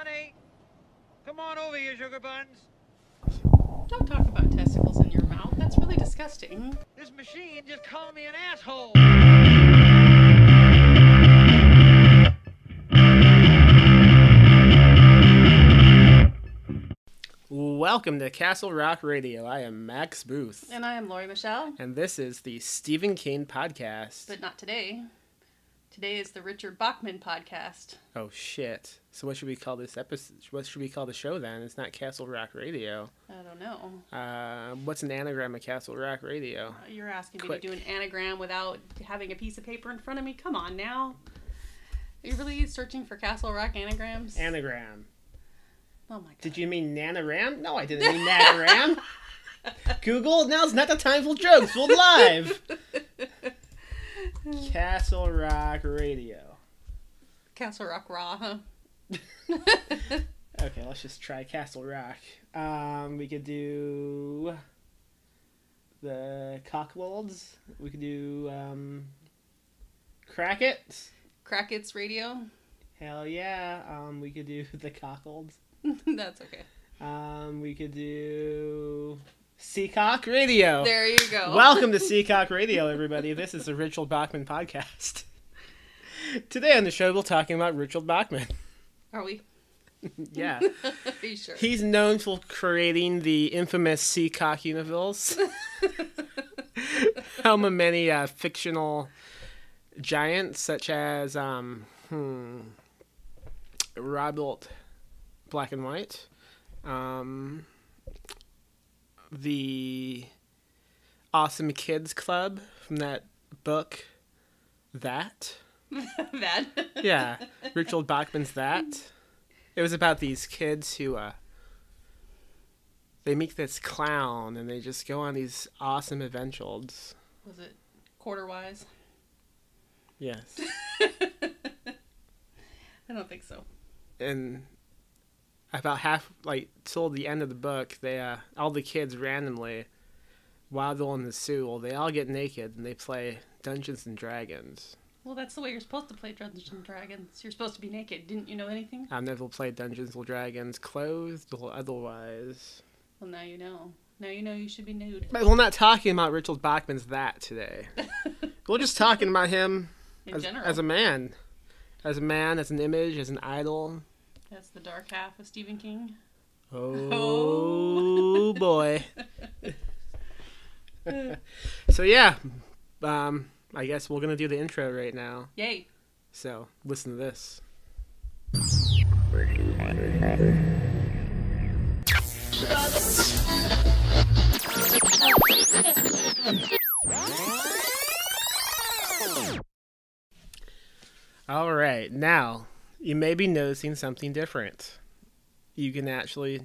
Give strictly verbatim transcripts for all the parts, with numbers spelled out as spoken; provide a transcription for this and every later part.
Honey, come on over here, sugar buns. Don't talk about testicles in your mouth. That's really disgusting. This machine just called me an asshole. Welcome to Castle Rock Radio. I am Max Booth. And I am Lori Michelle. And this is the Stephen King podcast. But not today. Today is the Richard Bachman podcast. Oh, shit. So what should we call this episode? What should we call the show then? It's not Castle Rock Radio. I don't know. Uh, what's an anagram of Castle Rock Radio? Uh, you're asking Quick. me to do an anagram without having a piece of paper in front of me? Come on now. Are you really searching for Castle Rock anagrams? Anagram. Oh my god. Did you mean nanagram? No, I didn't mean nanagram. Google, now's not the time for jokes. We're live. Castle Rock Radio. Castle Rock Raw, huh? Okay, let's just try Castle Rock. Um, we could do the Cockwolds. We could do um, Crackett's. Crackett's Radio. Hell yeah. Um, we could do the Cockwolds. That's okay. Um, we could do Seacock Radio. There you go. Welcome to Seacock Radio, everybody. This is the Richard Bachman podcast. Today on the show, we're talking about Richard Bachman. Are we? Yeah. Are you sure? He's known for creating the infamous Seacock universe. How many uh, fictional giants, such as um, hmm, Robert Black and White, um, the Awesome Kids Club from that book, That. That? Yeah, Richard Bachman's That. It was about these kids who, uh, they meet this clown and they just go on these awesome adventures. Was it Quarterwise? Yes. I don't think so. And about half, like, till the end of the book, they uh, all the kids randomly, while they're in the zoo, they all get naked and they play Dungeons and Dragons. Well, that's the way you're supposed to play Dungeons and Dragons. You're supposed to be naked. Didn't you know anything? I've never played Dungeons and Dragons, clothed or otherwise. Well, now you know. Now you know you should be nude. But we're not talking about Richard Bachman's That today. We're just talking about him in as, general. as a man. As a man, as an image, as an idol. That's the dark half of Stephen King. Oh, oh. Boy. So yeah, um, I guess we're going to do the intro right now. Yay. So listen to this. All right, now you may be noticing something different. You can actually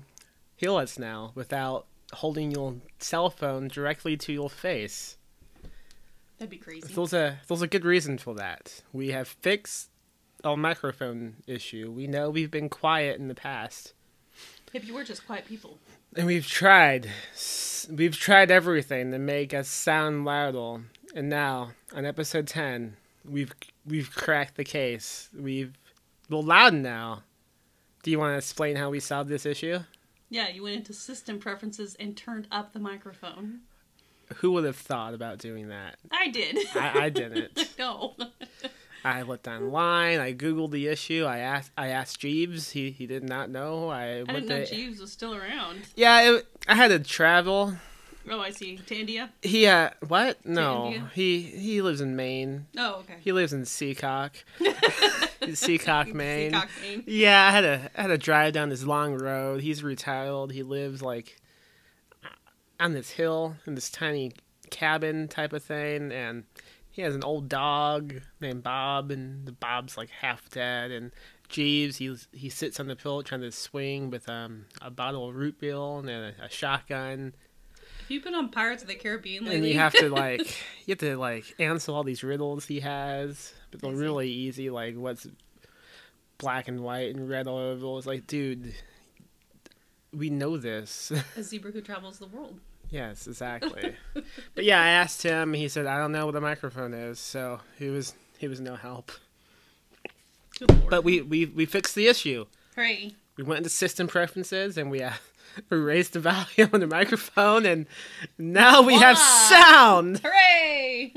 hear us now without holding your cell phone directly to your face. That'd be crazy. There's a, there's a good reason for that. We have fixed our microphone issue. We know we've been quiet in the past. If you were just quiet people. And we've tried. We've tried everything to make us sound louder. And now, on episode ten, we've we've cracked the case. We've We're loud now. Do you want to explain how we solved this issue? Yeah, you went into system preferences and turned up the microphone. Who would have thought about doing that? I did. I, I didn't. No. I looked online. I googled the issue. I asked. I asked Jeeves. He he did not know. I, I didn't know to... Jeeves was still around. Yeah, it, I had to travel. Oh, I see. To India? He, uh, what? No. He he lives in Maine. Oh, okay. He lives in Seacock. Seacock, Maine. Seacock, Maine. Yeah, I had a I had a drive down this long road. He's retired. He lives, like, on this hill in this tiny cabin type of thing. And he has an old dog named Bob. And the Bob's, like, half dead. And Jeeves, he, he sits on the porch trying to swing with um, a bottle of root beer and a, a shotgun. You've been on Pirates of the Caribbean lately. And you have to like, you have to like answer all these riddles he has, but they're really easy. Like, what's black and white and red all over? It's like, dude, we know this. A zebra who travels the world. Yes, exactly. But yeah, I asked him. He said, I don't know what a microphone is, so he was he was no help. Good Lord. But we we we fixed the issue. Hooray! we went into system preferences and we uh, raised the volume on the microphone, and now we wow. have sound. Hooray!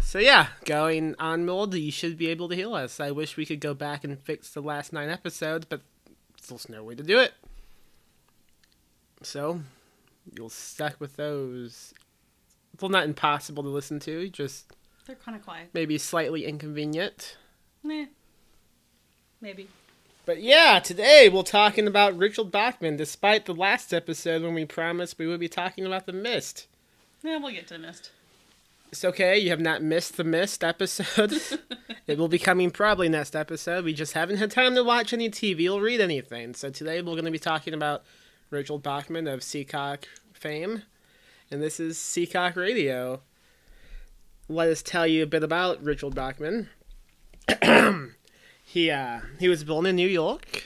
So yeah, going on mold, you should be able to heal us. I wish we could go back and fix the last nine episodes, but there's no way to do it. So you'll stuck with those. Well, not impossible to listen to, just they're kind of quiet. Maybe slightly inconvenient. Meh. Maybe. But yeah, today we're talking about Richard Bachman, despite the last episode when we promised we would be talking about The Mist. Yeah, we'll get to The Mist. It's okay, you have not missed The Mist episode. It will be coming probably next episode. We just haven't had time to watch any T V or read anything. So today we're going to be talking about Richard Bachman of Seacock fame. And this is Seacock Radio. Let us tell you a bit about Richard Bachman. He uh, he was born in New York.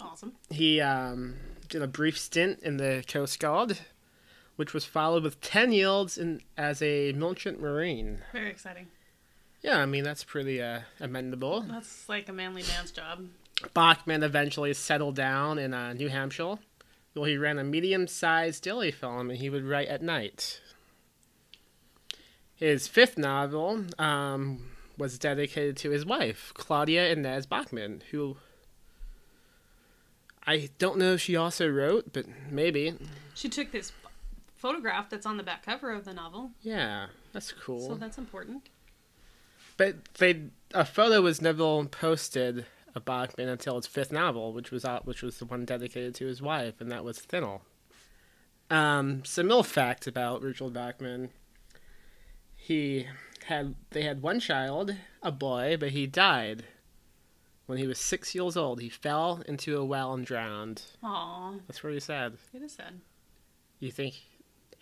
Awesome. He um, did a brief stint in the Coast Guard, which was followed with ten years in, as a merchant marine. Very exciting. Yeah, I mean, that's pretty uh, commendable. That's like a manly man's job. Bachman eventually settled down in uh, New Hampshire, where he ran a medium-sized daily film, and he would write at night. His fifth novel... Um, was dedicated to his wife, Claudia Inez Bachman, who I don't know if she also wrote, but maybe. She took this photograph that's on the back cover of the novel. Yeah, that's cool. So that's important. But they a photo was never posted of Bachman until his fifth novel, which was out, which was the one dedicated to his wife, and that was Thinner. Um, some little fact about Richard Bachman. He... Had they had one child, a boy, but he died when he was six years old. He fell into a well and drowned. Aww. That's really sad. It is sad. You think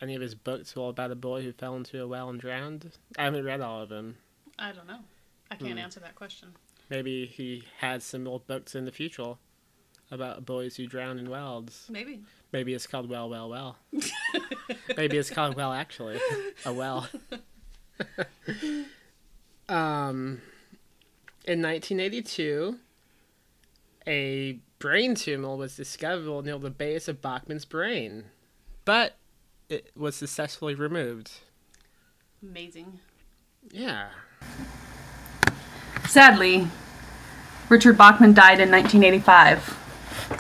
any of his books were about a boy who fell into a well and drowned? I haven't read all of them. I don't know. I can't hmm. answer that question. Maybe he had some old books in the future about boys who drown in wells. Maybe. Maybe it's called Well, Well, Well. Maybe it's called Well, actually. A well. um, in nineteen eighty-two, a brain tumor was discovered near the base of Bachman's brain, but it was successfully removed. Amazing. Yeah. Sadly, Richard Bachman died in nineteen eighty-five.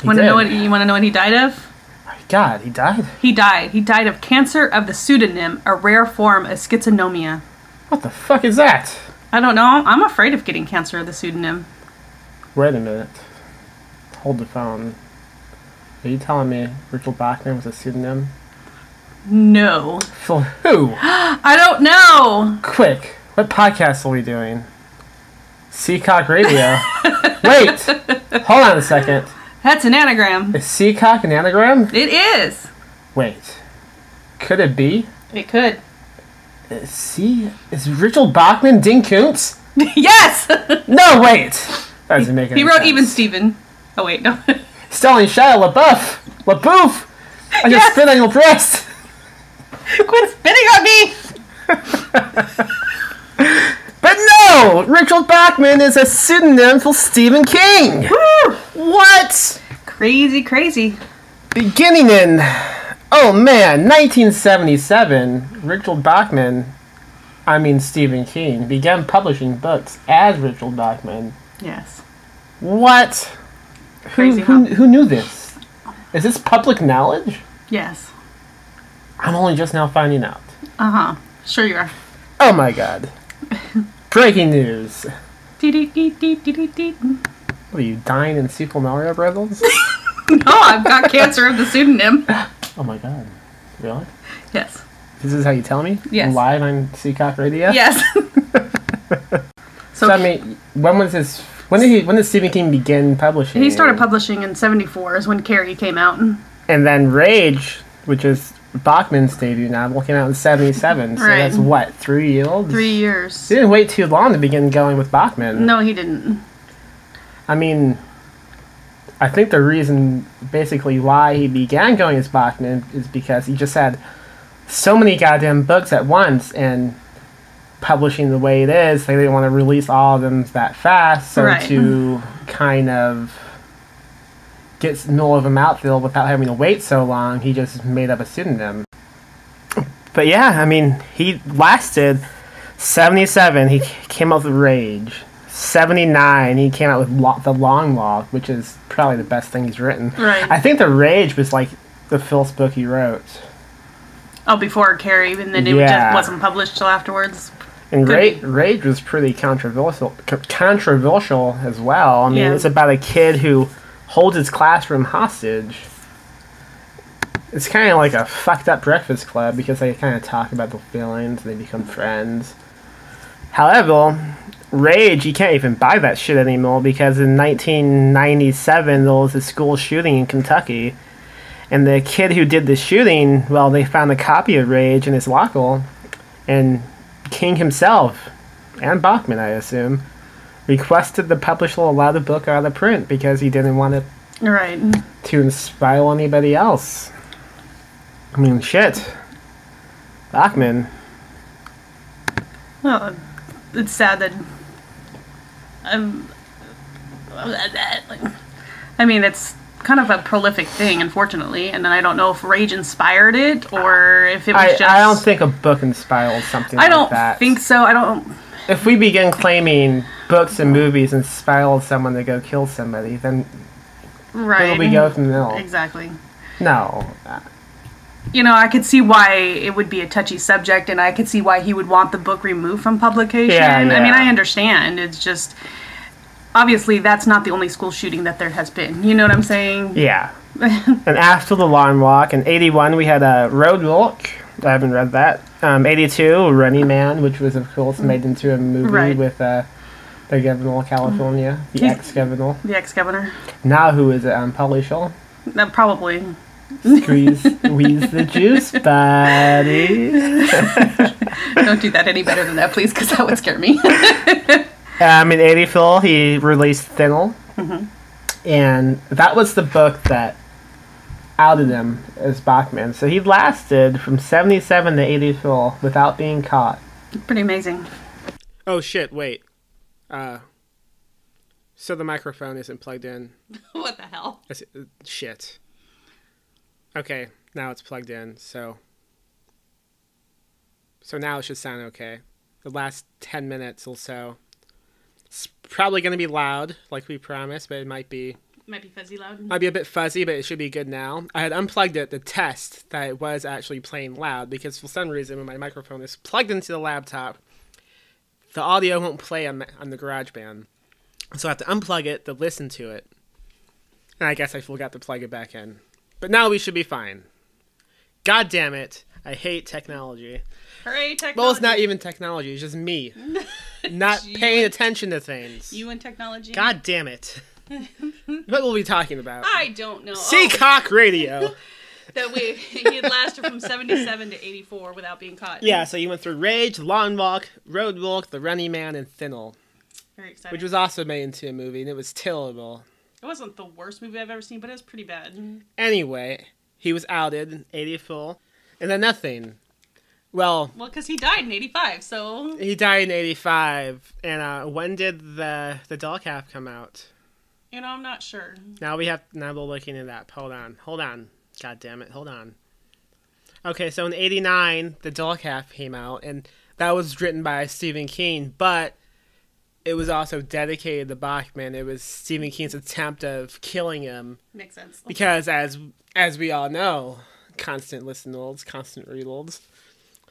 He wanna did. Know what, you want to know what he died of? God, he died? He died. He died of cancer of the pseudonym, a rare form of schizoanemia. What the fuck is that? I don't know. I'm afraid of getting cancer of the pseudonym. Wait a minute. Hold the phone. Are you telling me Richard Bachman was a pseudonym? No. For who? I don't know! Quick, what podcast are we doing? Seacock Radio. Wait! Hold on a second. That's an anagram. Is Seacock an anagram? It is. Wait. Could it be? It could. Is, C is Richard Bachman Dean Koontz? Yes! No, wait! That doesn't make any sense. He wrote Even Steven. Oh, wait, no. Stellan Shia LaBeouf! LaBeouf! I yes. just spit on your breast! Quit spitting on me! But no! Richard Bachman is a pseudonym for Stephen King! Woo! What? Crazy, crazy. Beginning in, oh man, nineteen seventy-seven, Richard Bachman, I mean Stephen King, began publishing books as Richard Bachman. Yes. What? Crazy, who, who, who knew this? Is this public knowledge? Yes. I'm only just now finding out. Uh-huh. Sure you are. Oh my god. Breaking news. What are you, dying in Super Mario Brothers? No, I've got cancer of the pseudonym. Oh my god. Really? Yes. This is how you tell me? Yes. Live on Seacock Radio? Yes. So, so I mean, when was this, when did he, when did Stephen King begin publishing? He started publishing in seventy-four is when Carrie came out. And then Rage, which is Bachman's debut novel, came out in seventy-seven. So right. That's what, three years? Three years. He didn't wait too long to begin going with Bachman. No, he didn't. I mean, I think the reason basically why he began going as Bachman is because he just had so many goddamn books at once, and publishing the way it is, they didn't want to release all of them that fast, so right. to kind of gets middle of him outfield without having to wait so long. He just made up a pseudonym. But yeah, I mean, he lasted seventy-seven. He came out with Rage. seventy-nine, he came out with lo- The Long Walk, which is probably the best thing he's written. Right. I think The Rage was like the first book he wrote. Oh, before Carrie, and then it yeah. just wasn't published till afterwards. And Ra- Rage was pretty controversial, co- controversial as well. I mean, yeah. It's about a kid who holds his classroom hostage. It's kind of like a fucked up Breakfast Club because they kind of talk about the feelings, and they become friends. However, Rage, you can't even buy that shit anymore because in nineteen ninety-seven there was a school shooting in Kentucky, and the kid who did the shooting, well, they found a copy of Rage in his locker, and King himself, and Bachman, I assume, requested the publisher allow the book out of print because he didn't want it right. to inspire anybody else. I mean, shit. Bachman. Well, it's sad that... Um, I mean, it's kind of a prolific thing, unfortunately, and I don't know if Rage inspired it or if it was I, just... I don't think a book inspired something I like that. I don't think so. I don't... If we begin claiming books and movies inspired someone to go kill somebody, then right. where do we go from there? Exactly. No. You know, I could see why it would be a touchy subject, and I could see why he would want the book removed from publication. Yeah, yeah. I mean, I understand. It's just, obviously, that's not the only school shooting that there has been. You know what I'm saying? Yeah. And after The Long Walk, in eighty-one, we had a Roadwork. I haven't read that. Um, eighty-two, Running Man, which was, of course, made into a movie right. with uh, the governor of California, the He's, ex-governor. The ex-governor. Now who is it? Um, Polly Shaw? Uh, probably. Squeeze, squeeze the juice, buddy. Don't do that any better than that, please, because that would scare me. um, in eighty-four, he released Thinner, mm-hmm. and that was the book that outed him as Bachman. So he lasted from seventy-seven to eighty-four without being caught. Pretty amazing. Oh shit! Wait. Uh, so the microphone isn't plugged in. What the hell? That's, uh, shit. Okay, now it's plugged in, so so now it should sound okay. The last ten minutes or so. It's probably going to be loud, like we promised, but it might be... Might be fuzzy loud. Might be a bit fuzzy, but it should be good now. I had unplugged it to test that it was actually playing loud, because for some reason, when my microphone is plugged into the laptop, the audio won't play on, on the GarageBand. So I have to unplug it to listen to it. And I guess I forgot to plug it back in. But now we should be fine. God damn it. I hate technology. Hooray, technology. Well, it's not even technology. It's just me. Not paying attention to things. You and technology? God damn it. What will we be talking about? I don't know. Seacock Radio. That we he had lasted from seventy-seven to eighty-four without being caught. Yeah, so you went through Rage, Long Walk, Road Walk, The Running Man, and Thinner. Very exciting. Which was also made into a movie, and it was terrible. It wasn't the worst movie I've ever seen, but it was pretty bad. Anyway, he was outed in eighty-four, and then nothing. Well... Well, because he died in eighty-five, so... He died in eighty-five, and uh, when did the the Dark Half come out? You know, I'm not sure. Now we have... Now we're looking at that. Hold on. Hold on. God damn it. Hold on. Okay, so in eighty-nine, the Dark Half came out, and that was written by Stephen King, but... It was also dedicated to Bachman. It was Stephen King's attempt of killing him. Makes sense. Because as as we all know, constant listen-olds, constant read-olds,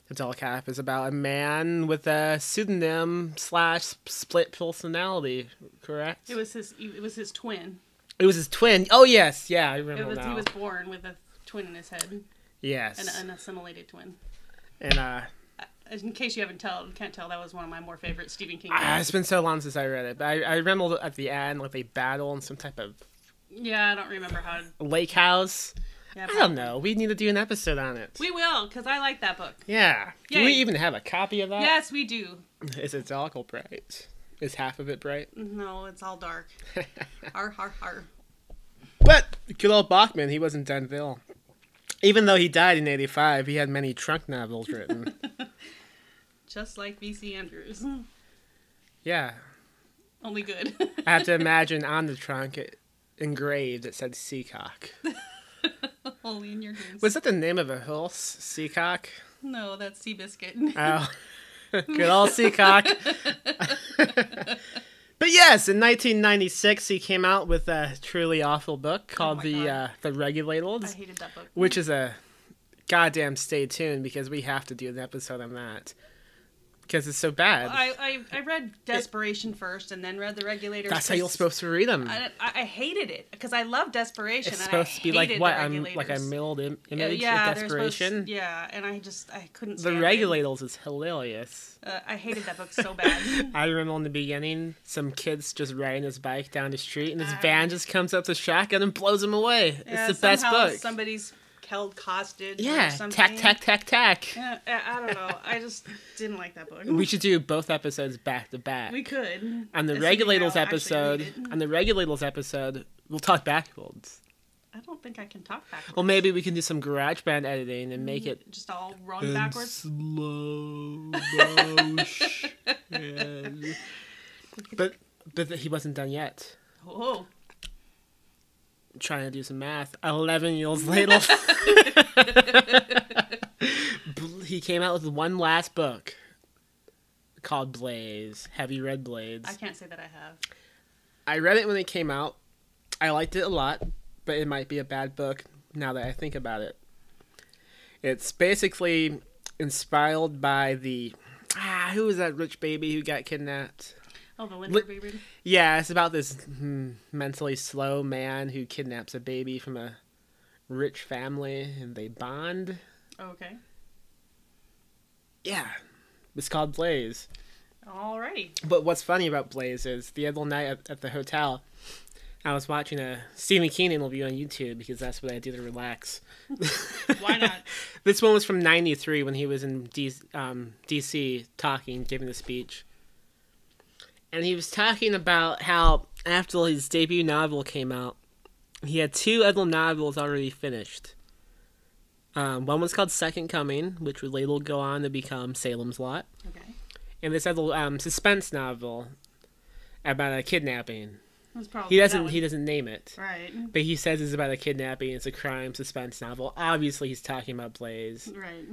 The Dark Half is about a man with a pseudonym slash split personality, correct? It was his It was his twin. It was his twin? Oh, yes. Yeah, I remember it was, now. He was born with a twin in his head. Yes. An unassimilated twin. And, uh... in case you haven't tell, can't tell, that was one of my more favorite Stephen King movies. Ah, it's been so long since I read it, but I, I remember at the end, like they battle in some type of... Yeah, I don't remember how... Lake house? Yeah, I don't know. We need to do an episode on it. We will, because I like that book. Yeah. Yay. Do we even have a copy of that? Yes, we do. Is it dark or bright? Is half of it bright? No, it's all dark. Har, har, har. But good old Bachman, he wasn't done ill. Even though he died in eighty-five, he had many trunk novels written. Just like V C Andrews. Yeah. Only good. I have to imagine on the trunk, it, engraved that said Seacock. Holy in your goose. Was that the name of a horse? Seacock? No, that's Seabiscuit. Oh. Good old Seacock. But yes, in nineteen ninety-six, he came out with a truly awful book called oh The uh, The Regulators. I hated that book. Which is a goddamn stay tuned, because we have to do an episode on that. Because it's so bad. Well, I, I I read Desperation it, first, and then read The Regulators. That's how you're supposed to read them. I, I hated it because I love Desperation. It's supposed and I to be like what? I'm like a milled Im image yeah, of Desperation. To, yeah, and I just I couldn't. The Regulators it. is hilarious. Uh, I hated that book so bad. I remember in the beginning, some kid's just riding his bike down the street, and his uh, van just comes up to shotgun and blows him away. Yeah, it's the best book. Somebody's held hostage. Yeah, or something. tack, tack, tack, tack. Yeah, I don't know. I just didn't like that book. We should do both episodes back to back. We could. On the Regulators episode, on the Regulators episode, we'll talk backwards. I don't think I can talk backwards. Well, maybe we can do some GarageBand editing and make it just all run backwards. Slow motion. But but he wasn't done yet. Oh. Trying to do some math. Eleven years later, he came out with one last book called Blaze. Have you read Blaze? I can't say that I have. I read it when it came out. I liked it a lot, but it might be a bad book now that I think about it. It's basically inspired by the ah, who was that rich baby who got kidnapped? Oh, the Linder baby? Yeah, it's about this mm, mentally slow man who kidnaps a baby from a rich family, and they bond. Oh, okay. Yeah. It's called Blaze. Alrighty. But what's funny about Blaze is the other night at, at the hotel, I was watching a Stephen King interview on YouTube because that's what I do to relax. Why not? This one was from ninety-three when he was in D C, um, D C talking, giving the speech. And he was talking about how after his debut novel came out, he had two other novels already finished. Um, one was called Second Coming, which would later go on to become Salem's Lot. Okay. And this other um, suspense novel about a kidnapping. That's probably he doesn't he doesn't name it. Right. But he says it's about a kidnapping. It's a crime suspense novel. Obviously, he's talking about Blaze. Right.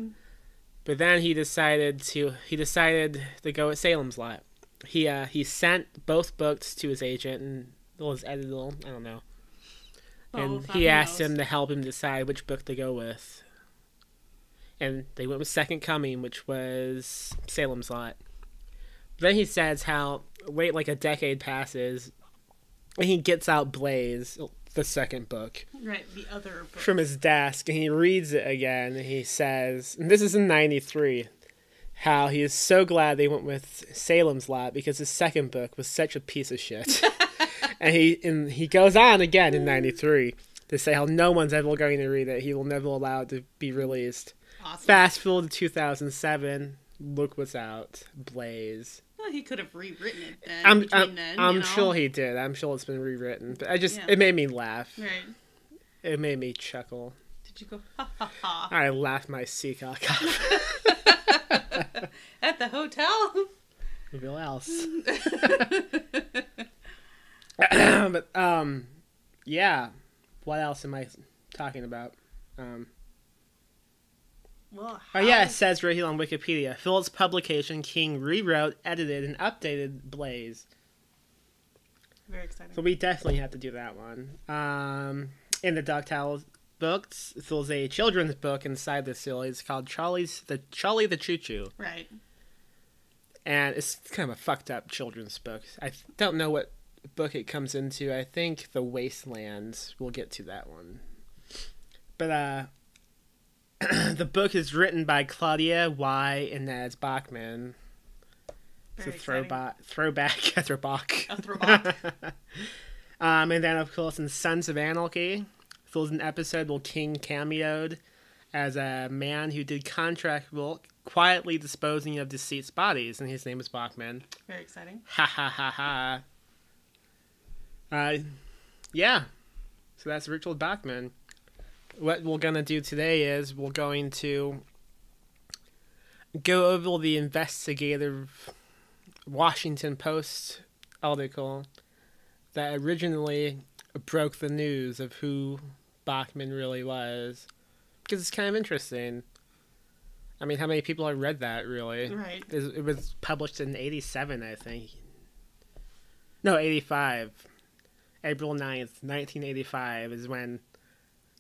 But then he decided to he decided to go with Salem's Lot. He uh, he sent both books to his agent and well, his editor, I don't know. And oh, he asked knows. him to help him decide which book to go with. And they went with Second Coming, which was Salem's Lot. Then he says how wait like a decade passes, and he gets out Blaze, the second book, right, the other book, from his desk, and he reads it again. And he says, and this is in ninety-three. How he is so glad they went with Salem's Lot because his second book was such a piece of shit. and he and he goes on again in ninety-three to say how no one's ever going to read it. He will never allow it to be released. Awesome. Fast forward to two thousand seven. Look what's out. Blaze. Well, he could have rewritten it then. I'm, I'm, then, I'm you know? sure he did. I'm sure it's been rewritten. But I just, yeah. it made me laugh. Right. It made me chuckle. Did you go, ha, ha, ha? I laughed my Seacock off. At the hotel. Who else? But um, yeah. What else am I talking about? Um. Well, oh yeah, it says right here on Wikipedia. Phillips Publication King rewrote, edited, and updated Blaze. Very exciting. So we definitely have to do that one. Um, in the Dark Tower books, there's a children's book inside the series called Charlie's the Charlie the Choo Choo. Right. And it's kind of a fucked up children's book. I don't know what book it comes into. I think The Wastelands. We'll get to that one. But uh, the book is written by Claudia Y. and Naz Bachman. Very it's a throwback, throwback, a throwback. A throwback. um, and then of course in Sons of Anarchy. There was an episode where King cameoed as a man who did contract work, quietly disposing of deceased bodies, and his name was Bachman. Very exciting. Ha ha ha ha. Uh, yeah. So that's Richard Bachman. What we're going to do today is we're going to go over the investigative Washington Post article that originally broke the news of who Bachman really was, because it's kind of interesting. I mean, how many people have read that, really? Right. It was published in eighty-seven, I think. No, eighty-five. April ninth, nineteen eighty-five is when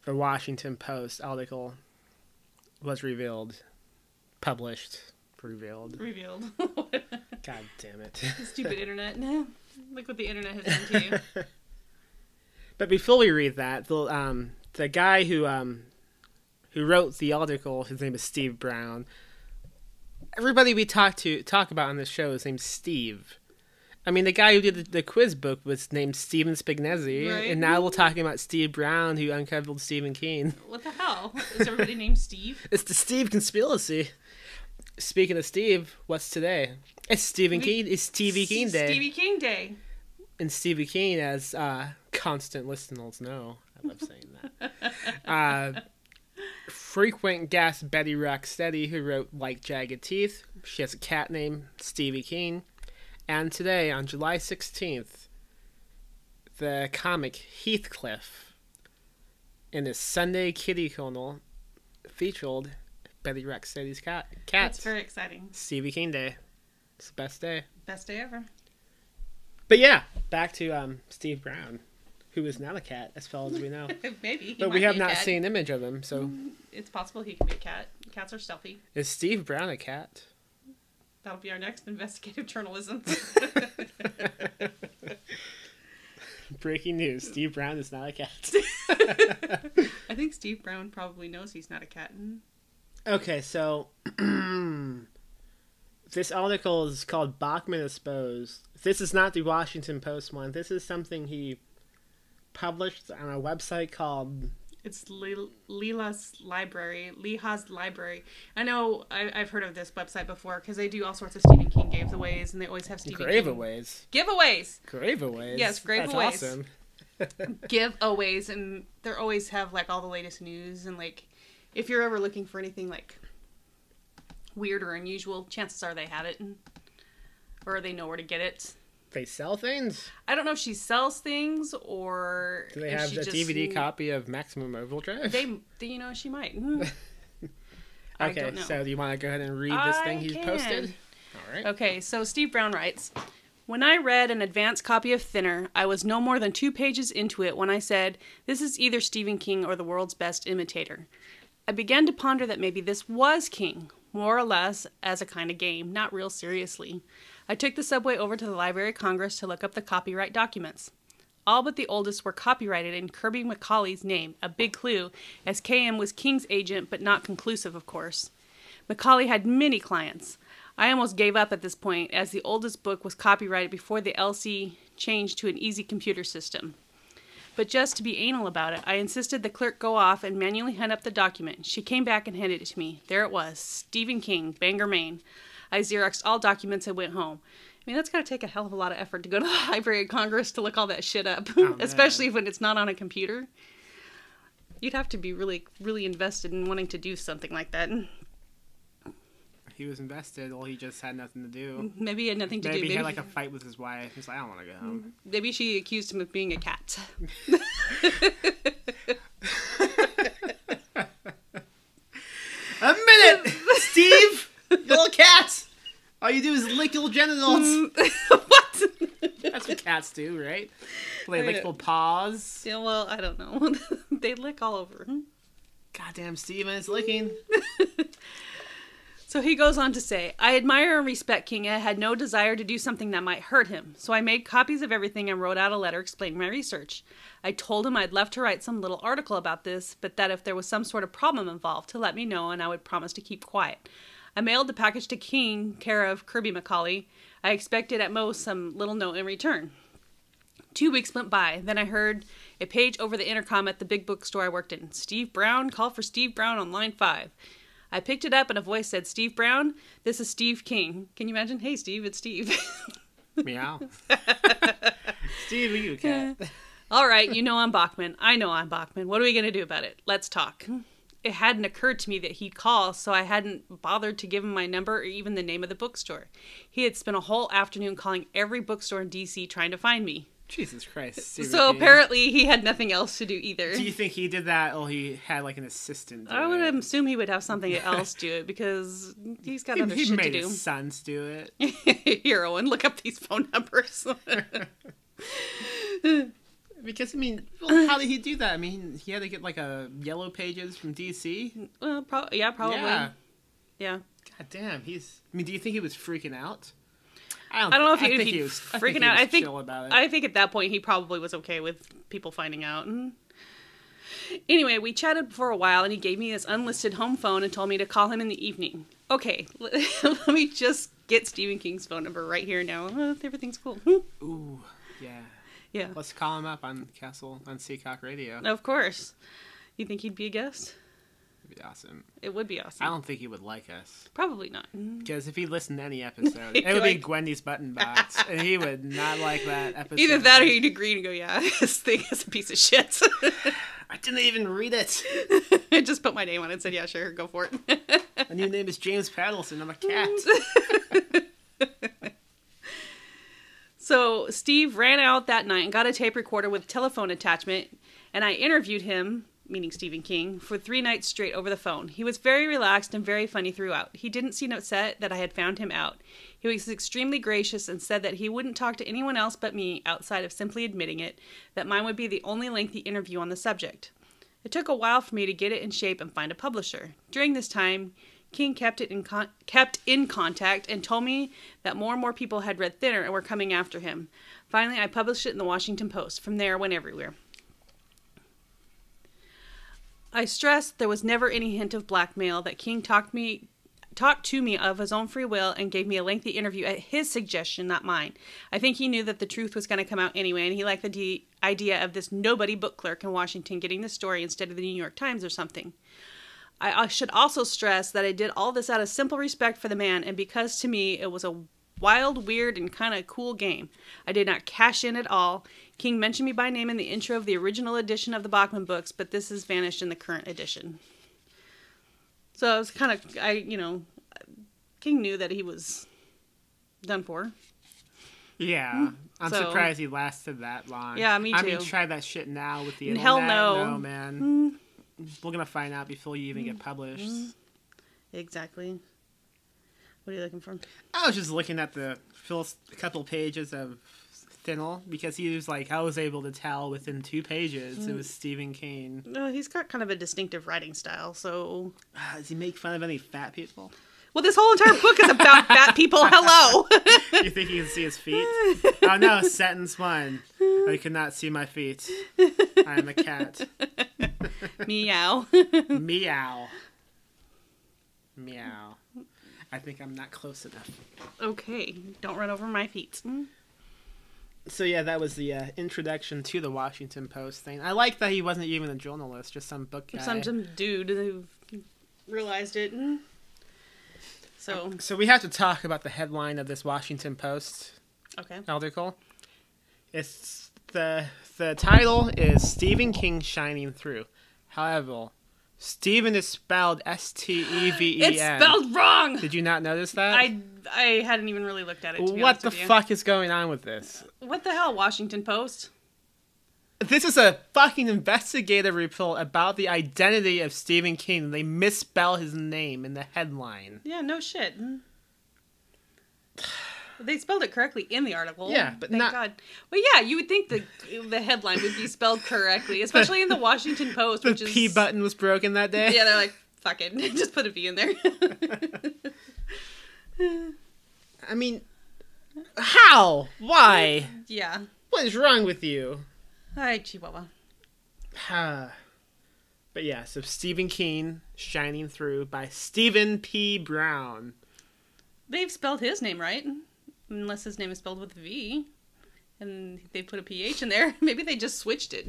the Washington Post article was revealed. Published. Revealed. Revealed. God damn it. The stupid internet. No. Look what the internet has done to you. But before we read that, the, um, the guy who... Um, who wrote the article, his name is Steve Brown. Everybody we talk to talk about on this show is named Steve. I mean, the guy who did the, the quiz book was named Stephen Spignesi, right? And now we're talking about Steve Brown, who uncovered Stephen King. What the hell? Is everybody named Steve? It's the Steve conspiracy. Speaking of Steve, what's today? It's Stephen we, King. It's Stevie S King Day. Stevie King Day. And Stevie King, as uh, constant listeners know. I love saying that. Uh... Frequent guest Betty Rocksteady, who wrote Like Jagged Teeth. She has a cat named Stevie King. And today, on July sixteenth, the comic Heathcliff in his Sunday Kitty Corner featured Betty Rocksteady's cat. cat. That's very exciting. Stevie King Day. It's the best day. Best day ever. But yeah, back to um, Steve Brown, who is now a cat, as far as we know. Maybe. But we have not seen an image of him, so... It's possible he can be a cat. Cats are stealthy. Is Steve Brown a cat? That'll be our next investigative journalism. Breaking news. Steve Brown is not a cat. I think Steve Brown probably knows he's not a cat. Okay, so... This article is called Bachman Exposed. This is not the Washington Post one. This is something he... published on a website called... It's Le Leela's Library. Leha's Library. I know I I've heard of this website before because they do all sorts of Stephen King giveaways, and they always have Stephen King. Giveaways. Giveaways. Giveaways. Yes, giveaways. That's awesome. Giveaways, and they always have like all the latest news, and like if you're ever looking for anything like weird or unusual, chances are they have it, and, or they know where to get it. They sell things? I don't know if she sells things or... Do they have a D V D copy of Maximum Overdrive? They, you know, she might. Okay, so do you want to go ahead and read this thing he posted? All right. Okay, so Steve Brown writes, "When I read an advanced copy of Thinner, I was no more than two pages into it when I said, this is either Stephen King or the world's best imitator. I began to ponder that maybe this was King, more or less as a kind of game, not real seriously. I took the subway over to the Library of Congress to look up the copyright documents. All but the oldest were copyrighted in Kirby McCauley's name, a big clue, as K M was King's agent, but not conclusive, of course. McCauley had many clients. I almost gave up at this point, as the oldest book was copyrighted before the L C changed to an easy computer system. But just to be anal about it, I insisted the clerk go off and manually hunt up the document. She came back and handed it to me. There it was, Stephen King, Bangor, Maine. I Xeroxed all documents and went home." I mean, that's got to take a hell of a lot of effort to go to the Library of Congress to look all that shit up, oh, especially when it's not on a computer. You'd have to be really, really invested in wanting to do something like that. He was invested, or he just had nothing to do. Maybe he had nothing to Maybe do. Maybe he had like a fight with his wife. He's like, I don't want to go home. Maybe she accused him of being a cat. A minute, Steve! Little cat! All you do is lick your genitals. What? That's what cats do, right? They lick little paws. Yeah, well, I don't know. They lick all over. Goddamn Steven, it's licking. So he goes on to say, "I admire and respect King. I had no desire to do something that might hurt him. So I made copies of everything and wrote out a letter explaining my research. I told him I'd love to write some little article about this, but that if there was some sort of problem involved, to let me know and I would promise to keep quiet. I mailed the package to King, care of Kirby McCauley. I expected at most some little note in return. Two weeks went by. Then I heard a page over the intercom at the big bookstore I worked in. Steve Brown, call for Steve Brown on line five. I picked it up and a voice said, Steve Brown, this is Steve King. Can you imagine? Hey, Steve, it's Steve. Meow. Steve, are you a cat? All right, you know I'm Bachman. I know I'm Bachman. What are we going to do about it? Let's talk. It hadn't occurred to me that he'd call, so I hadn't bothered to give him my number or even the name of the bookstore. He had spent a whole afternoon calling every bookstore in D C trying to find me. Jesus Christ. Stephen so King. Apparently he had nothing else to do either. Do you think he did that or he had like an assistant? I would it? assume he would have something else do it because he's got he, other he shit to do. He made his sons do it. Here, Owen, look up these phone numbers. Because, I mean, well, how did he do that? I mean, he had to get like a yellow pages from D C? Well, pro- yeah, probably. Yeah. yeah. God damn, he's... I mean, do you think he was freaking out? I don't, I don't know if he, he, he was freaking out. I think, about it. I think at that point he probably was okay with people finding out. And anyway, we chatted for a while and he gave me his unlisted home phone and told me to call him in the evening. Okay, let me just get Stephen King's phone number right here now. Uh, everything's cool. Ooh, yeah. Yeah. Let's call him up on Castle, on Seacock Radio. Of course. You think he'd be a guest? It'd be awesome. It would be awesome. I don't think he would like us. Probably not. Because if he listened to any episode, it would like... be Gwendy's Button Box, and he would not like that episode. Either that or he'd agree and go, yeah, this thing is a piece of shit. I didn't even read it. I just put my name on it and said, yeah, sure, go for it. My new name is James Paddleson. I'm a cat. So Steve ran out that night and got a tape recorder with a telephone attachment, and I interviewed him, meaning Stephen King, for three nights straight over the phone. He was very relaxed and very funny throughout. He didn't seem upset that I had found him out. He was extremely gracious and said that he wouldn't talk to anyone else but me outside of simply admitting it, that mine would be the only lengthy interview on the subject. It took a while for me to get it in shape and find a publisher. During this time, King kept it in con- kept in contact and told me that more and more people had read Thinner and were coming after him. Finally, I published it in the Washington Post. From there, it went everywhere. I stressed there was never any hint of blackmail, that King talked me talked to me of his own free will and gave me a lengthy interview at his suggestion, not mine. I think he knew that the truth was going to come out anyway, and he liked the de- idea of this nobody book clerk in Washington getting the story instead of the New York Times or something. I should also stress that I did all this out of simple respect for the man, and because to me it was a wild, weird, and kind of cool game. I did not cash in at all. King mentioned me by name in the intro of the original edition of the Bachman books, but this has vanished in the current edition. So I was kind of, I you know, King knew that he was done for. Yeah, I'm so surprised he lasted that long. Yeah, me too. I mean, try that shit now with the internet. Hell no, no man. Mm. We're going to find out before you even get published. Exactly. What are you looking for? I was just looking at the first couple pages of Thinner because he was like, I was able to tell within two pages it was Stephen King. No, he's got kind of a distinctive writing style, so... Uh, does he make fun of any fat people? Well, this whole entire book is about fat people. Hello! You think you can see his feet? Oh no, sentence one. I could not see my feet. I am a cat. Meow. Meow. Meow. I think I'm not close enough. Okay, don't run over my feet. So yeah, that was the uh, introduction to the Washington Post thing. I like that he wasn't even a journalist, just some book guy. Some, some dude who realized it and... So. so we have to talk about the headline of this Washington Post okay. article. It's the the title is Stephen King Shining Through. However, Stephen is spelled S T E V E N. It's spelled wrong! Did you not notice that? I, I hadn't even really looked at it, to be honest with you. What the fuck is going on with this? What the hell, Washington Post? This is a fucking investigative report about the identity of Stephen King. They misspell his name in the headline. Yeah, no shit. They spelled it correctly in the article. Yeah, but Thank not... God. Well, yeah, you would think the the headline would be spelled correctly, especially in the Washington Post, the which is... The P button was broken that day. Yeah, they're like, fuck it. Just put a V in there. I mean, how? Why? Yeah. What is wrong with you? Hi, Chihuahua. But yeah, so Stephen King, Shining Through by Stephen P. Brown. They've spelled his name right, unless his name is spelled with a V, and they put a P H in there. Maybe they just switched it.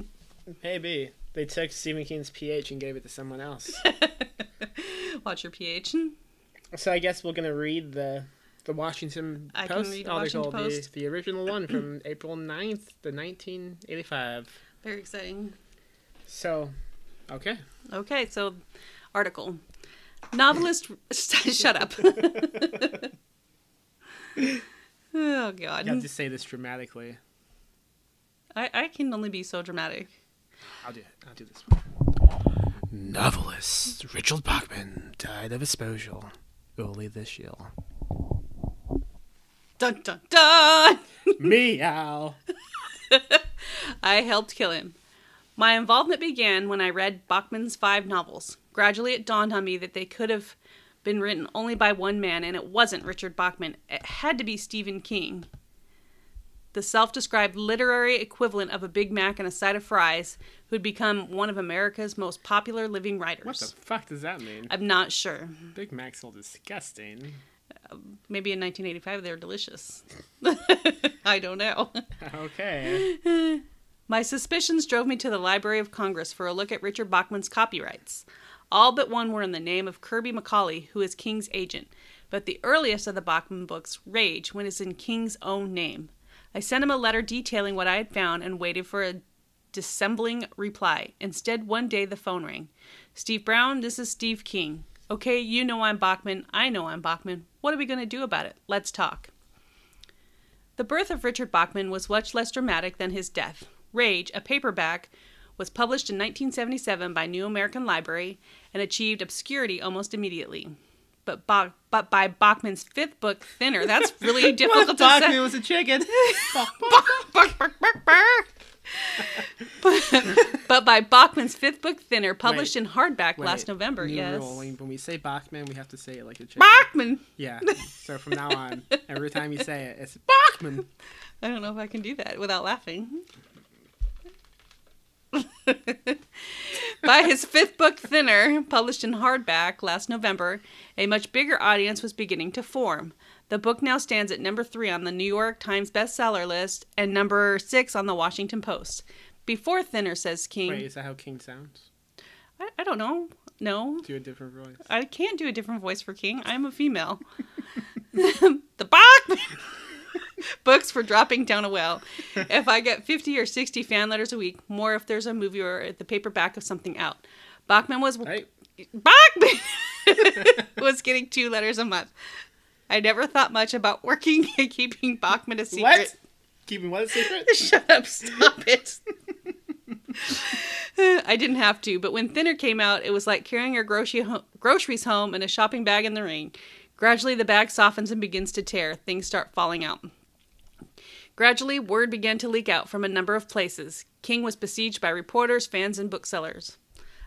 Maybe. They took Stephen King's P H and gave it to someone else. Watch your P H. So I guess we're going to read the... The Washington Post I can read article, Washington Post. The, the original one from April ninth, the nineteen eighty-five. Very exciting. So, okay. Okay, so, article. Novelist, shut up. Oh, God. You have to say this dramatically. I, I can only be so dramatic. I'll do it. I'll do this one. Novelist Richard Bachman died of exposure early this year. Dun, dun, dun! Meow. I helped kill him. My involvement began when I read Bachman's five novels. Gradually it dawned on me that they could have been written only by one man, and it wasn't Richard Bachman. It had to be Stephen King, the self-described literary equivalent of a Big Mac and a side of fries, who'd become one of America's most popular living writers. What the fuck does that mean? I'm not sure. Big Macs are disgusting. Uh, maybe in nineteen eighty-five they were delicious. I don't know. Okay. My suspicions drove me to the Library of Congress for a look at Richard Bachman's copyrights. All but one were in the name of Kirby McCauley, who is King's agent. But the earliest of the Bachman books, Rage, went as in King's own name. I sent him a letter detailing what I had found and waited for a dissembling reply. Instead, one day the phone rang. Steve Brown, this is Steve King. Okay, you know I'm Bachman. I know I'm Bachman. What are we going to do about it? Let's talk. The birth of Richard Bachman was much less dramatic than his death. Rage, a paperback, was published in nineteen seventy-seven by New American Library and achieved obscurity almost immediately. But, ba but by Bachman's fifth book, Thinner, that's really difficult to say. Bachman was a chicken. but, but by Bachman's fifth book, Thinner, published wait, in hardback wait, last November. Yes. Rule. When we say Bachman, we have to say it like a chicken. Bachman! Yeah. So from now on, every time you say it, it's Bachman. I don't know if I can do that without laughing. By his fifth book, Thinner, published in hardback last November, a much bigger audience was beginning to form. The book now stands at number three on the New York Times bestseller list and number six on the Washington Post. Before Thinner, says King... Wait, is that how King sounds? I, I don't know. No. Do a different voice. I can't do a different voice for King. I'm a female. The Bachman books for dropping down a well. If I get fifty or sixty fan letters a week, more if there's a movie or the paperback of something out. Bachman was... Hey. Bachman was getting two letters a month. I never thought much about working and keeping Bachman a secret. What? Keeping what a secret? Shut up. Stop it. I didn't have to, but when Thinner came out, it was like carrying your grocery ho groceries home in a shopping bag in the rain. Gradually, the bag softens and begins to tear. Things start falling out. Gradually, word began to leak out from a number of places. King was besieged by reporters, fans, and booksellers.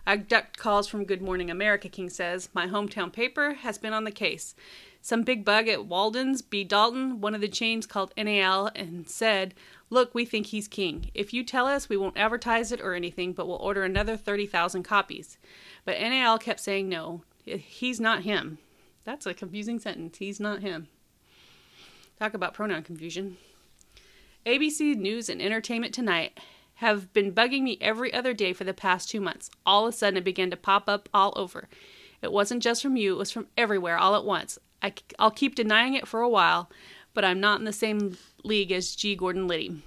I ducked calls from Good Morning America, King says. My hometown paper has been on the case. Some big bug at Walden's, B. Dalton, one of the chains called N A L, and said, look, we think he's King. If you tell us, we won't advertise it or anything, but we'll order another thirty thousand copies. But N A L kept saying, no, he's not him. That's a confusing sentence. He's not him. Talk about pronoun confusion. A B C News and Entertainment Tonight have been bugging me every other day for the past two months. All of a sudden, it began to pop up all over. It wasn't just from you. It was from everywhere, all at once. I, I'll keep denying it for a while, but I'm not in the same league as G. Gordon Liddy.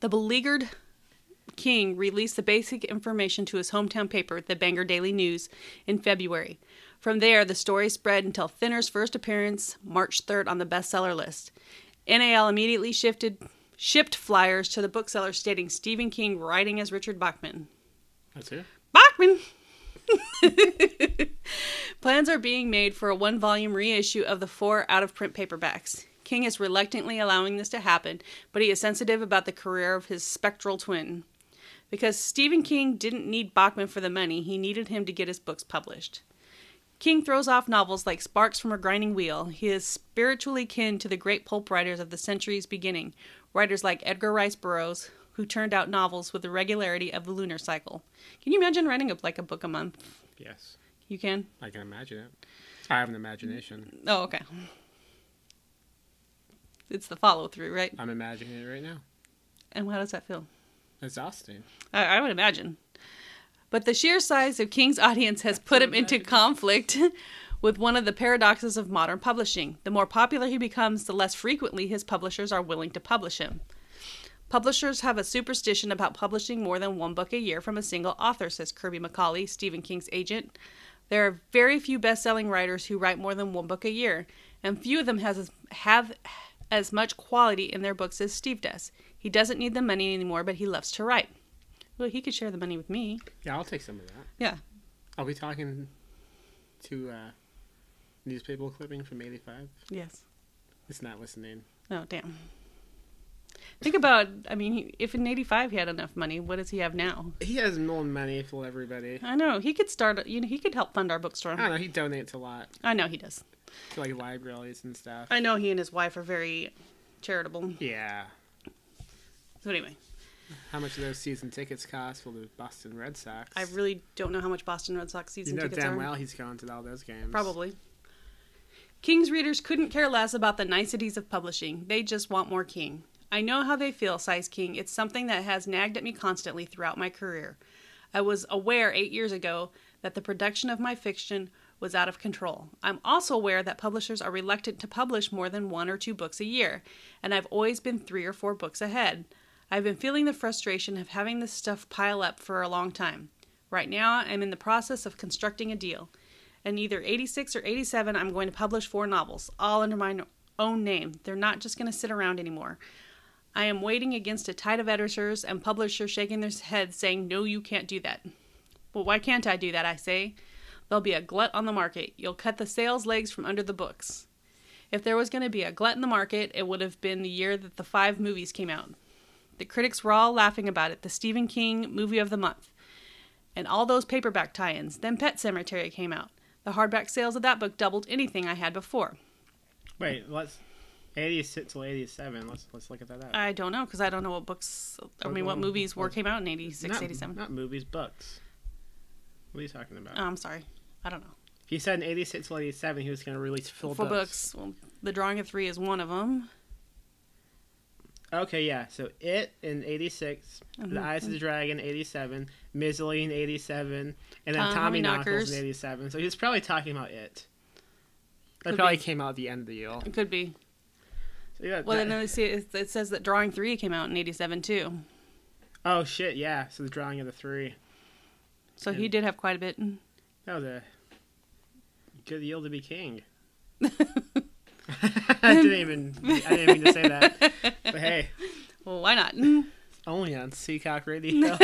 The beleaguered King released the basic information to his hometown paper, the Bangor Daily News, in February. From there, the story spread until Thinner's first appearance, March third, on the bestseller list. N A L immediately shifted, shipped flyers to the bookseller stating Stephen King writing as Richard Bachman. That's it? Bachman! Plans are being made for a one-volume reissue of the four out-of-print paperbacks. King is reluctantly allowing this to happen, but he is sensitive about the career of his spectral twin. Because Stephen King didn't need Bachman for the money, he needed him to get his books published. King throws off novels like sparks from a grinding wheel. He is spiritually kin to the great pulp writers of the century's beginning, writers like Edgar Rice Burroughs, who turned out novels with the regularity of the lunar cycle. Can you imagine writing a, like a book a month? Yes. You can? I can imagine it. I have an imagination. Oh, okay. It's the follow-through, right? I'm imagining it right now. And how does that feel? Exhausting. I, I would imagine. But the sheer size of King's audience has put him into conflict with one of the paradoxes of modern publishing. The more popular he becomes, the less frequently his publishers are willing to publish him. Publishers have a superstition about publishing more than one book a year from a single author, says Kirby McCauley, Stephen King's agent. There are very few best-selling writers who write more than one book a year, and few of them has, have as much quality in their books as Steve does. He doesn't need the money anymore, but he loves to write. Well, he could share the money with me. Yeah, I'll take some of that. Yeah. Are we talking to uh, newspaper clipping from eighty-five? Yes. It's not listening. Oh, damn. Think about, I mean, if in eighty-five he had enough money, what does he have now? He has more money for everybody. I know. He could start, you know, he could help fund our bookstore. I know. He donates a lot. I know he does. To, like, libraries and stuff. I know he and his wife are very charitable. Yeah. So, anyway. How much do those season tickets cost for the Boston Red Sox? I really don't know how much Boston Red Sox season tickets are. You know damn well he's gone to all those games. Probably. King's readers couldn't care less about the niceties of publishing. They just want more King. I know how they feel, sighs King. It's something that has nagged at me constantly throughout my career. I was aware eight years ago that the production of my fiction was out of control. I'm also aware that publishers are reluctant to publish more than one or two books a year, and I've always been three or four books ahead. I've been feeling the frustration of having this stuff pile up for a long time. Right now, I'm in the process of constructing a deal. In either eighty-six or eighty-seven, I'm going to publish four novels, all under my own name. They're not just going to sit around anymore. I am waiting against a tide of editors and publishers shaking their heads saying, no, you can't do that. Well, why can't I do that, I say? There'll be a glut on the market. You'll cut the sales legs from under the books. If there was going to be a glut in the market, it would have been the year that the five movies came out. The critics were all laughing about it. The Stephen King movie of the month. And all those paperback tie-ins. Then Pet Sematary came out. The hardback sales of that book doubled anything I had before. Wait, let's... eighty-six till eighty-seven. Let's let's look at that up. I don't know, because I don't know what books... I mean, what movies were came out in eighty-six, not, eighty-seven. Not movies, books. What are you talking about? Oh, I'm sorry. I don't know. If you said in eighty-six till eighty-seven, he was going to release full Four books. books. Well, The Drawing of Three is one of them. Okay, yeah. So It in eighty-six, mm-hmm. The Eyes of the Dragon eighty-seven, Misery in eighty-seven, and then um, Tommy Knockers in eighty-seven. So he was probably talking about It. That could probably be. Came out at the end of the year. It could be. So yeah, well, that... then see it, it says that Drawing Three came out in eighty-seven too. Oh shit! Yeah. So the Drawing of the Three. So and he did have quite a bit. That was a good year to be king. I didn't even I didn't mean to say that. But hey. Well, why not? Only on Seacock Radio.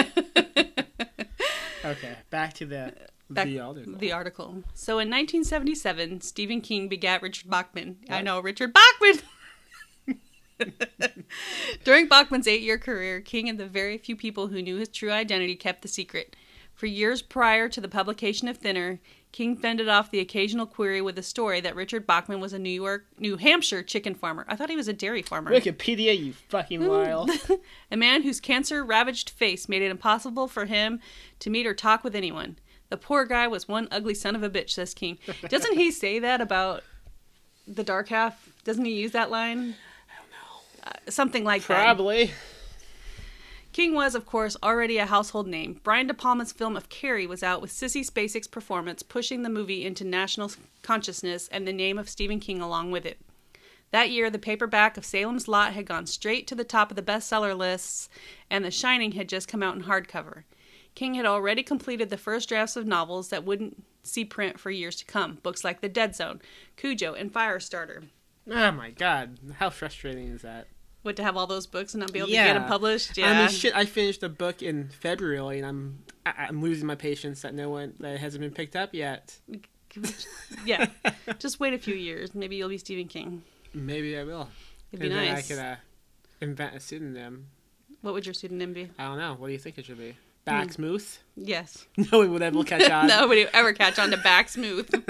Okay, back to the back the article. The article. So in nineteen seventy-seven, Stephen King begat Richard Bachman. What? I know, Richard Bachman! During Bachman's eight-year career, King and the very few people who knew his true identity kept the secret. For years prior to the publication of Thinner, King fended off the occasional query with a story that Richard Bachman was a New York, New Hampshire chicken farmer. I thought he was a dairy farmer. Wikipedia, you fucking wild. A man whose cancer-ravaged face made it impossible for him to meet or talk with anyone. The poor guy was one ugly son of a bitch, says King. Doesn't he say that about The Dark Half? Doesn't he use that line? I don't know. Uh, something like Probably. that. Probably. King was, of course, already a household name. Brian De Palma's film of Carrie was out with Sissy Spacek's performance, pushing the movie into national consciousness and the name of Stephen King along with it. That year, the paperback of Salem's Lot had gone straight to the top of the bestseller lists, and The Shining had just come out in hardcover. King had already completed the first drafts of novels that wouldn't see print for years to come, books like The Dead Zone, Cujo, and Firestarter. Oh my God, how frustrating is that? What, to have all those books and not be able yeah. to get them published? Yeah. I mean, shit, I finished a book in February, and I'm I, I'm losing my patience that no one that hasn't been picked up yet. Yeah, just wait a few years. Maybe you'll be Stephen King. Maybe I will. It'd be and nice. Then I could uh, invent a pseudonym. What would your pseudonym be? I don't know. What do you think it should be? Backsmooth? Hmm. Yes. No one would ever catch on. Nobody would ever catch on to Backsmooth.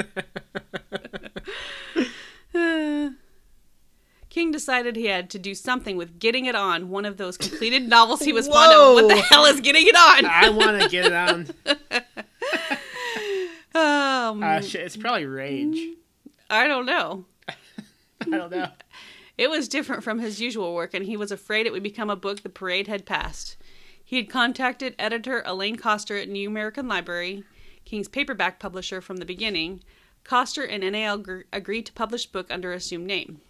King decided he had to do something with Getting It On, one of those completed novels he was Whoa. fond of. What the hell is Getting It On? I want to get it on. um, uh, shit, it's probably Rage. I don't know. I don't know. It was different from his usual work, and he was afraid it would become a book the parade had passed. He had contacted editor Elaine Koster at New American Library, King's paperback publisher from the beginning. Koster and N A L gr- agreed to publish book under assumed name.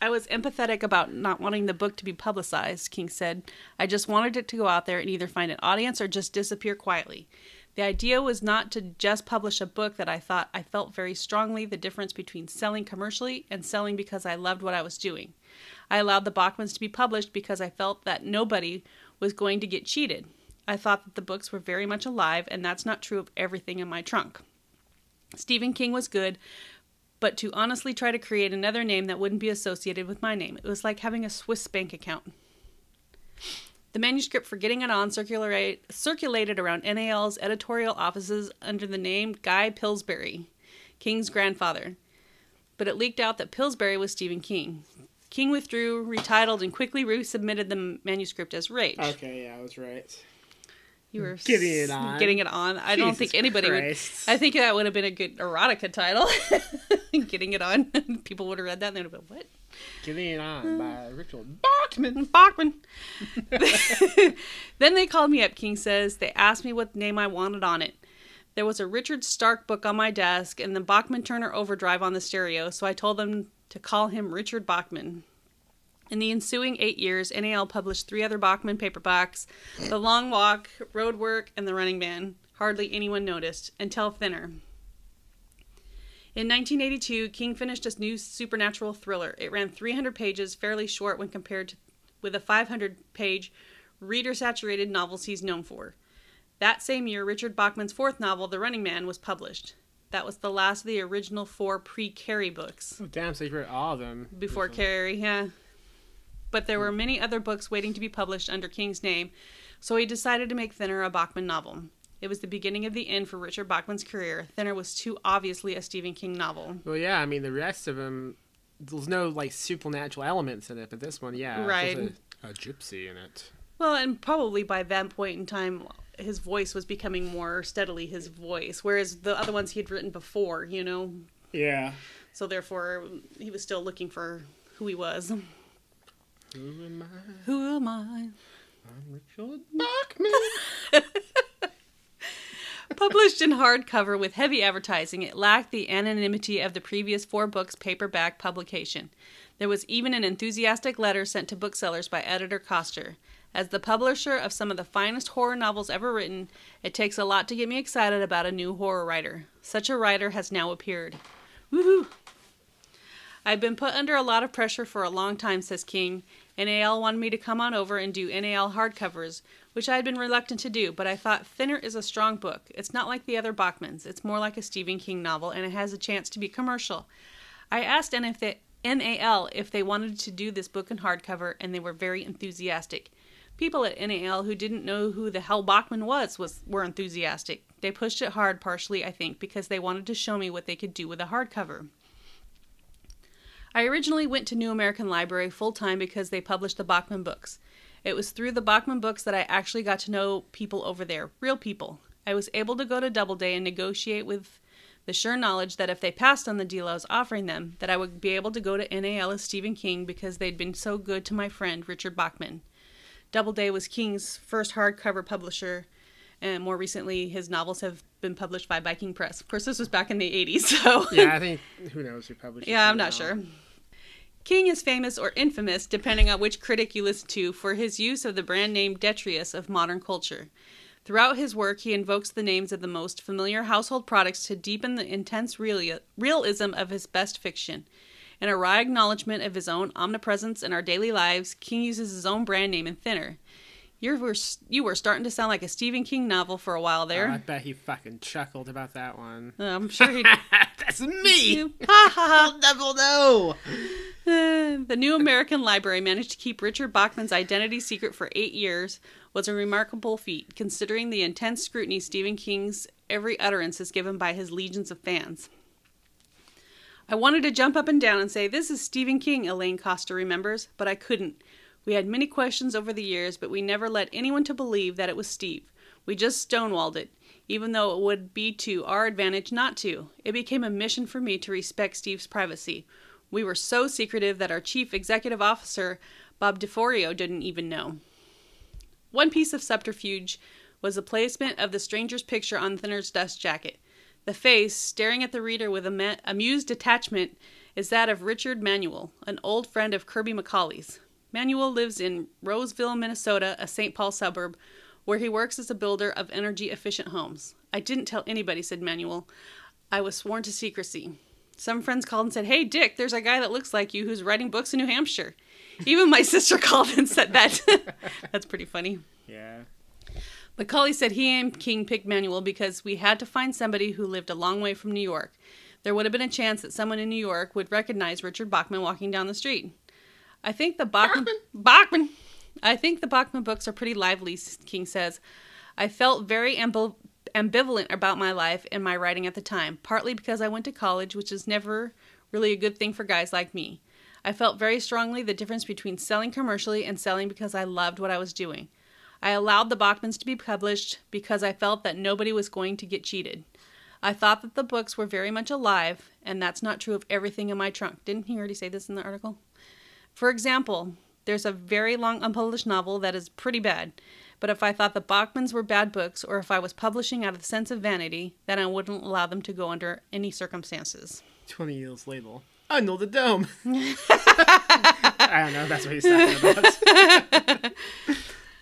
I was empathetic about not wanting the book to be publicized, King said. I just wanted it to go out there and either find an audience or just disappear quietly. The idea was not to just publish a book that I thought I felt very strongly the difference between selling commercially and selling because I loved what I was doing. I allowed the Bachmans to be published because I felt that nobody was going to get cheated. I thought that the books were very much alive, and that's not true of everything in my trunk. Stephen King was good, but to honestly try to create another name that wouldn't be associated with my name. It was like having a Swiss bank account. The manuscript for Getting It On circulate, circulated around N A L's editorial offices under the name Guy Pillsbury, King's grandfather, but it leaked out that Pillsbury was Stephen King. King withdrew, retitled, and quickly resubmitted the manuscript as Rage. Okay, yeah, I was right. You were getting it on. Getting it on. I Jesus don't think anybody Christ. would. I think that would have been a good erotica title. Getting It On. People would have read that and they would have been, what? Getting It On uh, by Richard Bachman. Bachman. Then they called me up, King says. They asked me what name I wanted on it. There was a Richard Stark book on my desk and the Bachman Turner Overdrive on the stereo, so I told them to call him Richard Bachman. In the ensuing eight years, N A L published three other Bachman paperbacks, The Long Walk, Roadwork, and The Running Man. Hardly anyone noticed, until Thinner. In nineteen eighty-two, King finished a new supernatural thriller. It ran three hundred pages, fairly short when compared to, with a five hundred page reader-saturated novels he's known for. That same year, Richard Bachman's fourth novel, The Running Man, was published. That was the last of the original four pre-Carrie books. Oh, damn, so you read all of them. Before Carrie, yeah. But there were many other books waiting to be published under King's name, so he decided to make Thinner a Bachman novel. It was the beginning of the end for Richard Bachman's career. Thinner was too obviously a Stephen King novel. Well, yeah, I mean, the rest of them, there's no, like, supernatural elements in it, but this one, yeah. Right. There's a, a gypsy in it. Well, and probably by that point in time, his voice was becoming more steadily his voice, whereas the other ones he had written before, you know? Yeah. So, therefore, he was still looking for who he was. Who am I? Who am I? I'm Richard Bachman. Published in hardcover with heavy advertising, it lacked the anonymity of the previous four books' paperback publication. There was even an enthusiastic letter sent to booksellers by editor Koster. As the publisher of some of the finest horror novels ever written, it takes a lot to get me excited about a new horror writer. Such a writer has now appeared. Woohoo! I've been put under a lot of pressure for a long time, says King. N A L wanted me to come on over and do N A L hardcovers, which I had been reluctant to do, but I thought Thinner is a strong book. It's not like the other Bachmans. It's more like a Stephen King novel, and it has a chance to be commercial. I asked N A L if they wanted to do this book in hardcover, and they were very enthusiastic. People at N A L who didn't know who the hell Bachman was, was were enthusiastic. They pushed it hard, partially, I think, because they wanted to show me what they could do with a hardcover. I originally went to New American Library full-time because they published the Bachman books. It was through the Bachman books that I actually got to know people over there, real people. I was able to go to Doubleday and negotiate with the sure knowledge that if they passed on the deal I was offering them, that I would be able to go to N A L as Stephen King because they'd been so good to my friend Richard Bachman. Doubleday was King's first hardcover publisher, and more recently his novels have been published by Viking Press. Of course, this was back in the eighties, so... Yeah, I think, who knows who published it. Yeah, I'm not sure. King is famous or infamous, depending on which critic you listen to, for his use of the brand name Detrius of modern culture. Throughout his work, he invokes the names of the most familiar household products to deepen the intense reali- realism of his best fiction. In a wry acknowledgement of his own omnipresence in our daily lives, King uses his own brand name in Thinner. You were, you were starting to sound like a Stephen King novel for a while there. Oh, I bet he fucking chuckled about that one. Uh, I'm sure he did. That's me! Ha ha ha! Double no! Uh, the New American Library managed to keep Richard Bachman's identity secret for eight years was a remarkable feat, considering the intense scrutiny Stephen King's every utterance is given by his legions of fans. I wanted to jump up and down and say, "This is Stephen King," Elaine Koster remembers, but I couldn't. We had many questions over the years, but we never led anyone to believe that it was Steve. We just stonewalled it, even though it would be to our advantage not to. It became a mission for me to respect Steve's privacy. We were so secretive that our chief executive officer, Bob DeForio, didn't even know. One piece of subterfuge was the placement of the stranger's picture on Thinner's dust jacket. The face, staring at the reader with amused detachment, is that of Richard Manuel, an old friend of Kirby McCauley's. Manuel lives in Roseville, Minnesota, a Saint Paul suburb, where he works as a builder of energy-efficient homes. I didn't tell anybody, said Manuel. I was sworn to secrecy. Some friends called and said, "Hey, Dick, there's a guy that looks like you who's writing books in New Hampshire. Even my sister called and said that. That's pretty funny. Yeah. McCauley said he and King picked Manuel because we had to find somebody who lived a long way from New York. There would have been a chance that someone in New York would recognize Richard Bachman walking down the street. I think the Bachman... Bachman! Bachman. I think the Bachman books are pretty lively, King says. I felt very ambivalent. ambivalent about my life and my writing at the time, partly because I went to college, which is never really a good thing for guys like me. I felt very strongly the difference between selling commercially and selling because I loved what I was doing. I allowed the Bachmans to be published because I felt that nobody was going to get cheated. I thought that the books were very much alive, and that's not true of everything in my trunk. Didn't he already say this in the article? For example, there's a very long unpublished novel that is pretty bad. But if I thought the Bachmans were bad books, or if I was publishing out of a sense of vanity, then I wouldn't allow them to go under any circumstances. Twenty years later, I know the dome. I don't know. That's what he's talking about.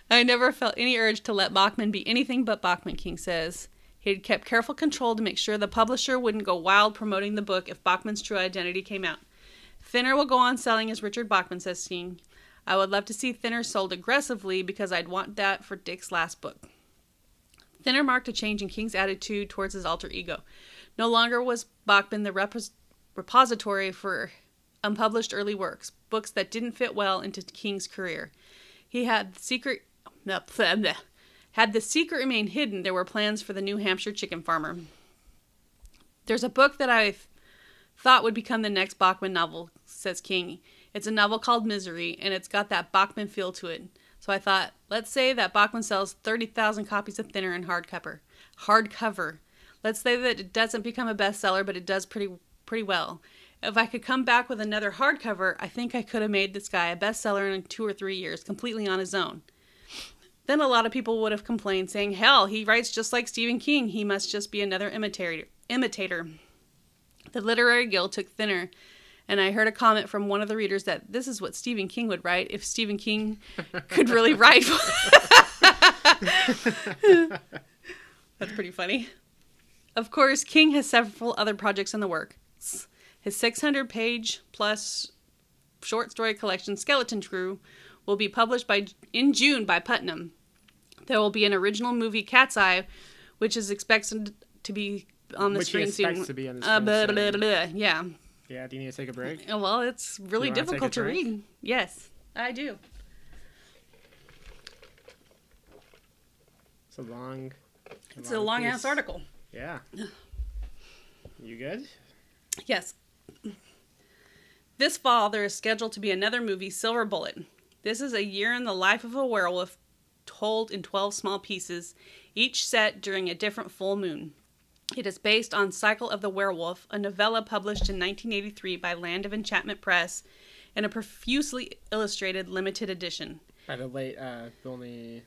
I never felt any urge to let Bachman be anything but Bachman, King says. He had kept careful control to make sure the publisher wouldn't go wild promoting the book if Bachman's true identity came out. Thinner will go on selling as Richard Bachman, says King. I would love to see Thinner sold aggressively because I'd want that for Dick's last book. Thinner marked a change in King's attitude towards his alter ego. No longer was Bachman the repos repository for unpublished early works, books that didn't fit well into King's career. He had the secret... No, bleh, bleh. Had the secret remained hidden, there were plans for the New Hampshire chicken farmer. There's a book that I thought would become the next Bachman novel, says King. It's a novel called Misery, and it's got that Bachman feel to it. So I thought, let's say that Bachman sells thirty thousand copies of Thinner in hardcover. Hardcover. Let's say that it doesn't become a bestseller, but it does pretty pretty well. If I could come back with another hardcover, I think I could have made this guy a bestseller in two or three years, completely on his own. Then a lot of people would have complained, saying, hell, he writes just like Stephen King. He must just be another imitator. imitator. The Literary Guild took Thinner, and I heard a comment from one of the readers that this is what Stephen King would write if Stephen King could really write. That's pretty funny. Of course, King has several other projects in the works. His six hundred page plus short story collection, Skeleton Crew, will be published by in June by Putnam. There will be an original movie, Cat's Eye, which is expected to be on the which screen soon. Which expects to be on the screen uh, blah, blah, blah, blah. Yeah. Yeah, do you need to take a break? Well, it's really difficult to, to read. Yes, I do. It's a long... A it's long a long-ass article. Yeah. You good? Yes. This fall, there is scheduled to be another movie, Silver Bullet. This is a year in the life of a werewolf told in twelve small pieces, each set during a different full moon. It is based on Cycle of the Werewolf, a novella published in nineteen eighty-three by Land of Enchantment Press in a profusely illustrated limited edition. By the late uh, Vilni...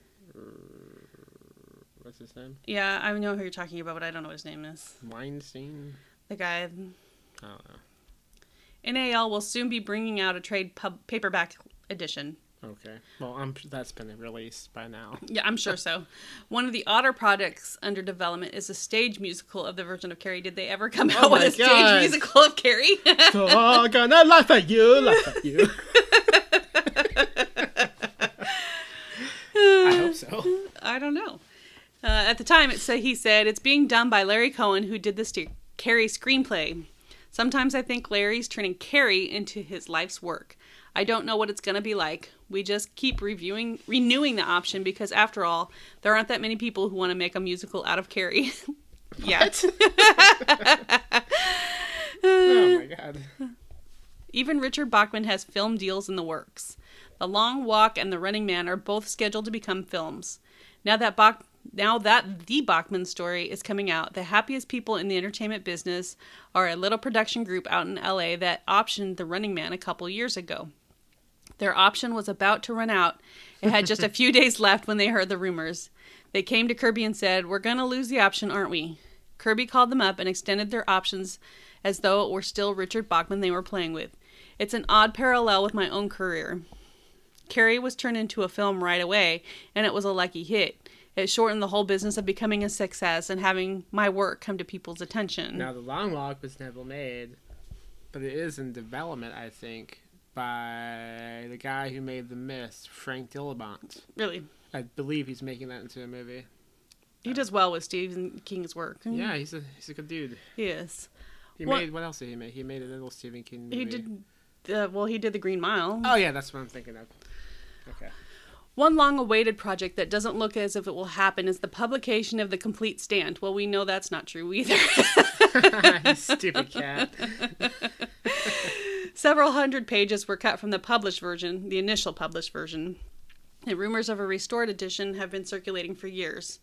What's his name? Yeah, I know who you're talking about, but I don't know what his name is. Weinstein? The guy... I don't know. N A L will soon be bringing out a trade pub paperback edition. Okay. Well, I'm, that's been released by now. Yeah, I'm sure so. One of the odder products under development is a stage musical of the version of Carrie. Did they ever come out oh with a stage God. musical of Carrie? So I'm gonna laugh at you, laugh at you. I hope so. I don't know. Uh, at the time, it said, he said, it's being done by Larry Cohen, who did this Carrie screenplay. Sometimes I think Larry's turning Carrie into his life's work. I don't know what it's going to be like. We just keep reviewing, renewing the option because, after all, there aren't that many people who want to make a musical out of Carrie. Yet. Oh, my God. Even Richard Bachman has film deals in the works. The Long Walk and The Running Man are both scheduled to become films. Now that Bach, now that the Bachman story is coming out, the happiest people in the entertainment business are a little production group out in L A that optioned The Running Man a couple years ago. Their option was about to run out. It had just a few days left when they heard the rumors. They came to Kirby and said, we're going to lose the option, aren't we? Kirby called them up and extended their options as though it were still Richard Bachman they were playing with. It's an odd parallel with my own career. Carrie was turned into a film right away, and it was a lucky hit. It shortened the whole business of becoming a success and having my work come to people's attention. Now, The Long Walk was never made, but it is in development, I think. by the guy who made The Mist, Frank Darabont. Really? I believe he's making that into a movie. He uh, does well with Stephen King's work. Yeah, he's a he's a good dude. He is. He well, made what else did he make? He made a little Stephen King movie. He did. Uh, well, he did The Green Mile. Oh yeah, that's what I'm thinking of. Okay. One long-awaited project that doesn't look as if it will happen is the publication of The Complete Stand. Well, we know that's not true either. You stupid cat. Several hundred pages were cut from the published version, the initial published version, and rumors of a restored edition have been circulating for years.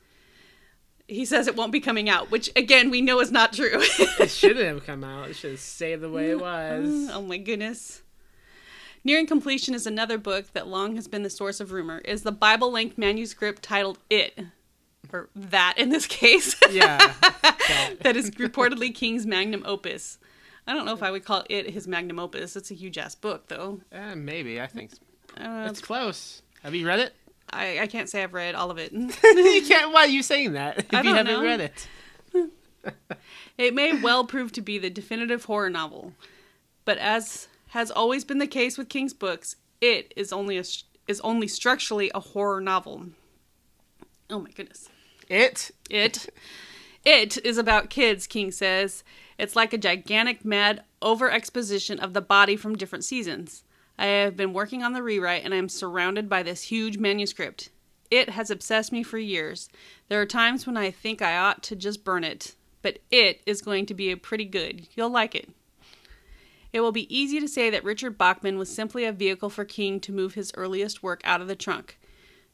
He says it won't be coming out, which, again, we know is not true. It shouldn't have come out. It should have stayed the way it was. Oh, my goodness. Nearing completion is another book that long has been the source of rumor. Is the Bible-length manuscript titled It, or That in this case. Yeah. That. That is reportedly King's magnum opus. I don't know if I would call it his magnum opus. It's a huge-ass book, though. Uh, maybe. I think uh, it's close. Have you read it? I, I can't say I've read all of it. You can't. Why are you saying that if I don't you haven't know. read it? It may well prove to be the definitive horror novel, but as... has always been the case with King's books, it is only a, is only structurally a horror novel. Oh my goodness. It? It. It is about kids, King says. It's like a gigantic, mad over-exposition of the body from different seasons. I have been working on the rewrite, and I am surrounded by this huge manuscript. It has obsessed me for years. There are times when I think I ought to just burn it. But it is going to be a pretty good. You'll like it. It will be easy to say that Richard Bachman was simply a vehicle for King to move his earliest work out of the trunk.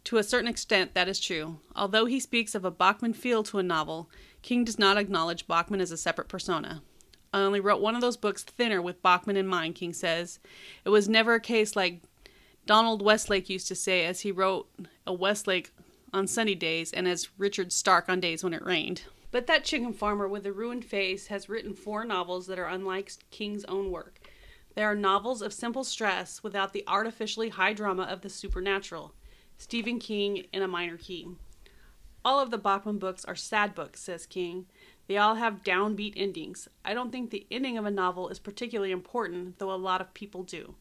To a certain extent, that is true. Although he speaks of a Bachman feel to a novel, King does not acknowledge Bachman as a separate persona. I only wrote one of those books, Thinner, with Bachman in mind, King says. It was never a case like Donald Westlake used to say as he wrote a Westlake on sunny days and as Richard Stark on days when it rained. But that chicken farmer with the ruined face has written four novels that are unlike King's own work. They are novels of simple stress without the artificially high drama of the supernatural. Stephen King in a minor key. All of the Bachman books are sad books, says King. They all have downbeat endings. I don't think the ending of a novel is particularly important, though a lot of people do.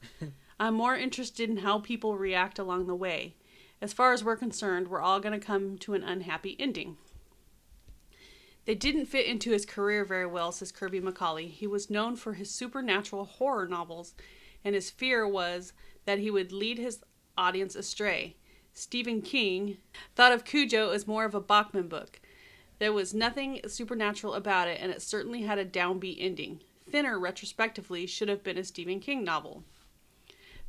I'm more interested in how people react along the way. As far as we're concerned, we're all going to come to an unhappy ending. They didn't fit into his career very well, says Kirby McCauley. He was known for his supernatural horror novels, and his fear was that he would lead his audience astray. Stephen King thought of Cujo as more of a Bachman book. There was nothing supernatural about it, and it certainly had a downbeat ending. Thinner, retrospectively, should have been a Stephen King novel.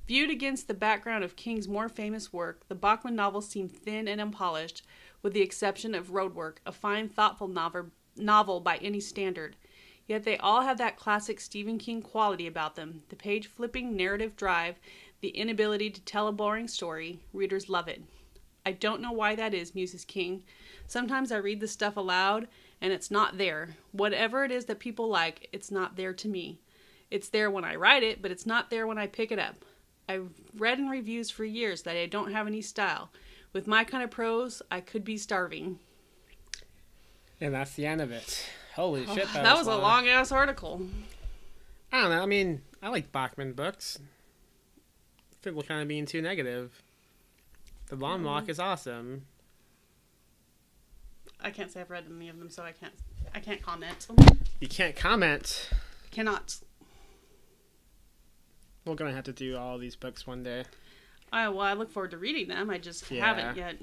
Viewed against the background of King's more famous work, the Bachman novels seem thin and unpolished, with the exception of Roadwork, a fine, thoughtful novel, novel by any standard. Yet they all have that classic Stephen King quality about them, the page-flipping narrative drive, the inability to tell a boring story. Readers love it. I don't know why that is, muses King. Sometimes I read the stuff aloud, and it's not there. Whatever it is that people like, it's not there to me. It's there when I write it, but it's not there when I pick it up. I've read in reviews for years that I don't have any style. With my kind of prose, I could be starving. And that's the end of it. Holy oh, shit. That, that was, was a long-ass article. I don't know. I mean, I like Bachman books. People kind of being too negative. The Long Walk mm-hmm. is awesome. I can't say I've read any of them, so I can't I can't comment. You can't comment. Cannot. We're going to have to do all these books one day. I, well, I look forward to reading them. I just yeah. haven't yet.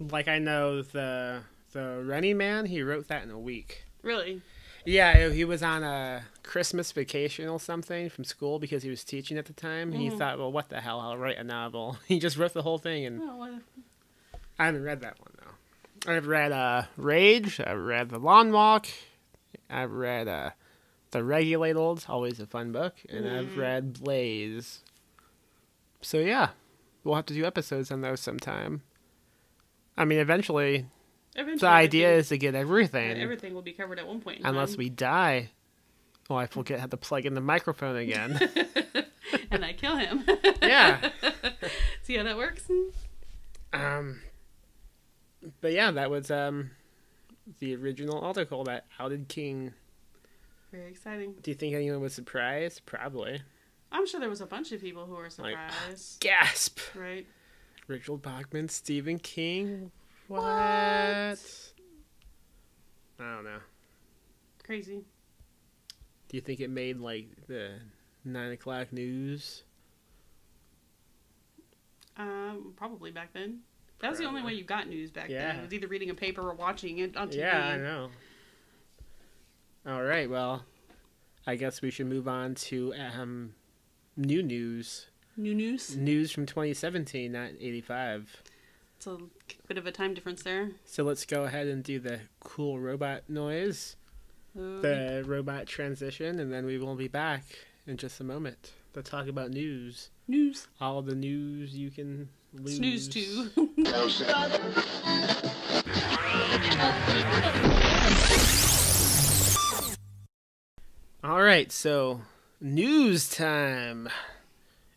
Like, I know the the Running Man, he wrote that in a week. Really? Yeah, he was on a Christmas vacation or something from school because he was teaching at the time. Mm-hmm. He thought, well, what the hell? I'll write a novel. He just wrote the whole thing. And oh, well. I haven't read that one, though. I've read uh, Rage. I've read The Long Walk. I've read... Uh, The Regulators, always a fun book, and mm. I've read Blaze. So yeah, we'll have to do episodes on those sometime. I mean, eventually, eventually the idea everything. is to get everything. And everything will be covered at one point in Unless time. we die. Well, I forget how to plug in the microphone again. And I kill him. Yeah. See how that works? Um. But yeah, that was um the original article that outed King. Very exciting. Do you think anyone was surprised? Probably. I'm sure there was a bunch of people who were surprised. Like, gasp! Right. Richard Bachman, Stephen King. What? what? I don't know. Crazy. Do you think it made, like, the nine o'clock news? Um, probably back then. That was probably the only way you got news back yeah. then. It was either reading a paper or watching it on T V. Yeah, I know. All right, well, I guess we should move on to um, new news. New news? News from twenty seventeen, not eighty-five. It's a bit of a time difference there. So let's go ahead and do the cool robot noise, um, the robot transition, and then we will be back in just a moment to talk about news. News. All the news you can lose. Snooze to. All right, so news time.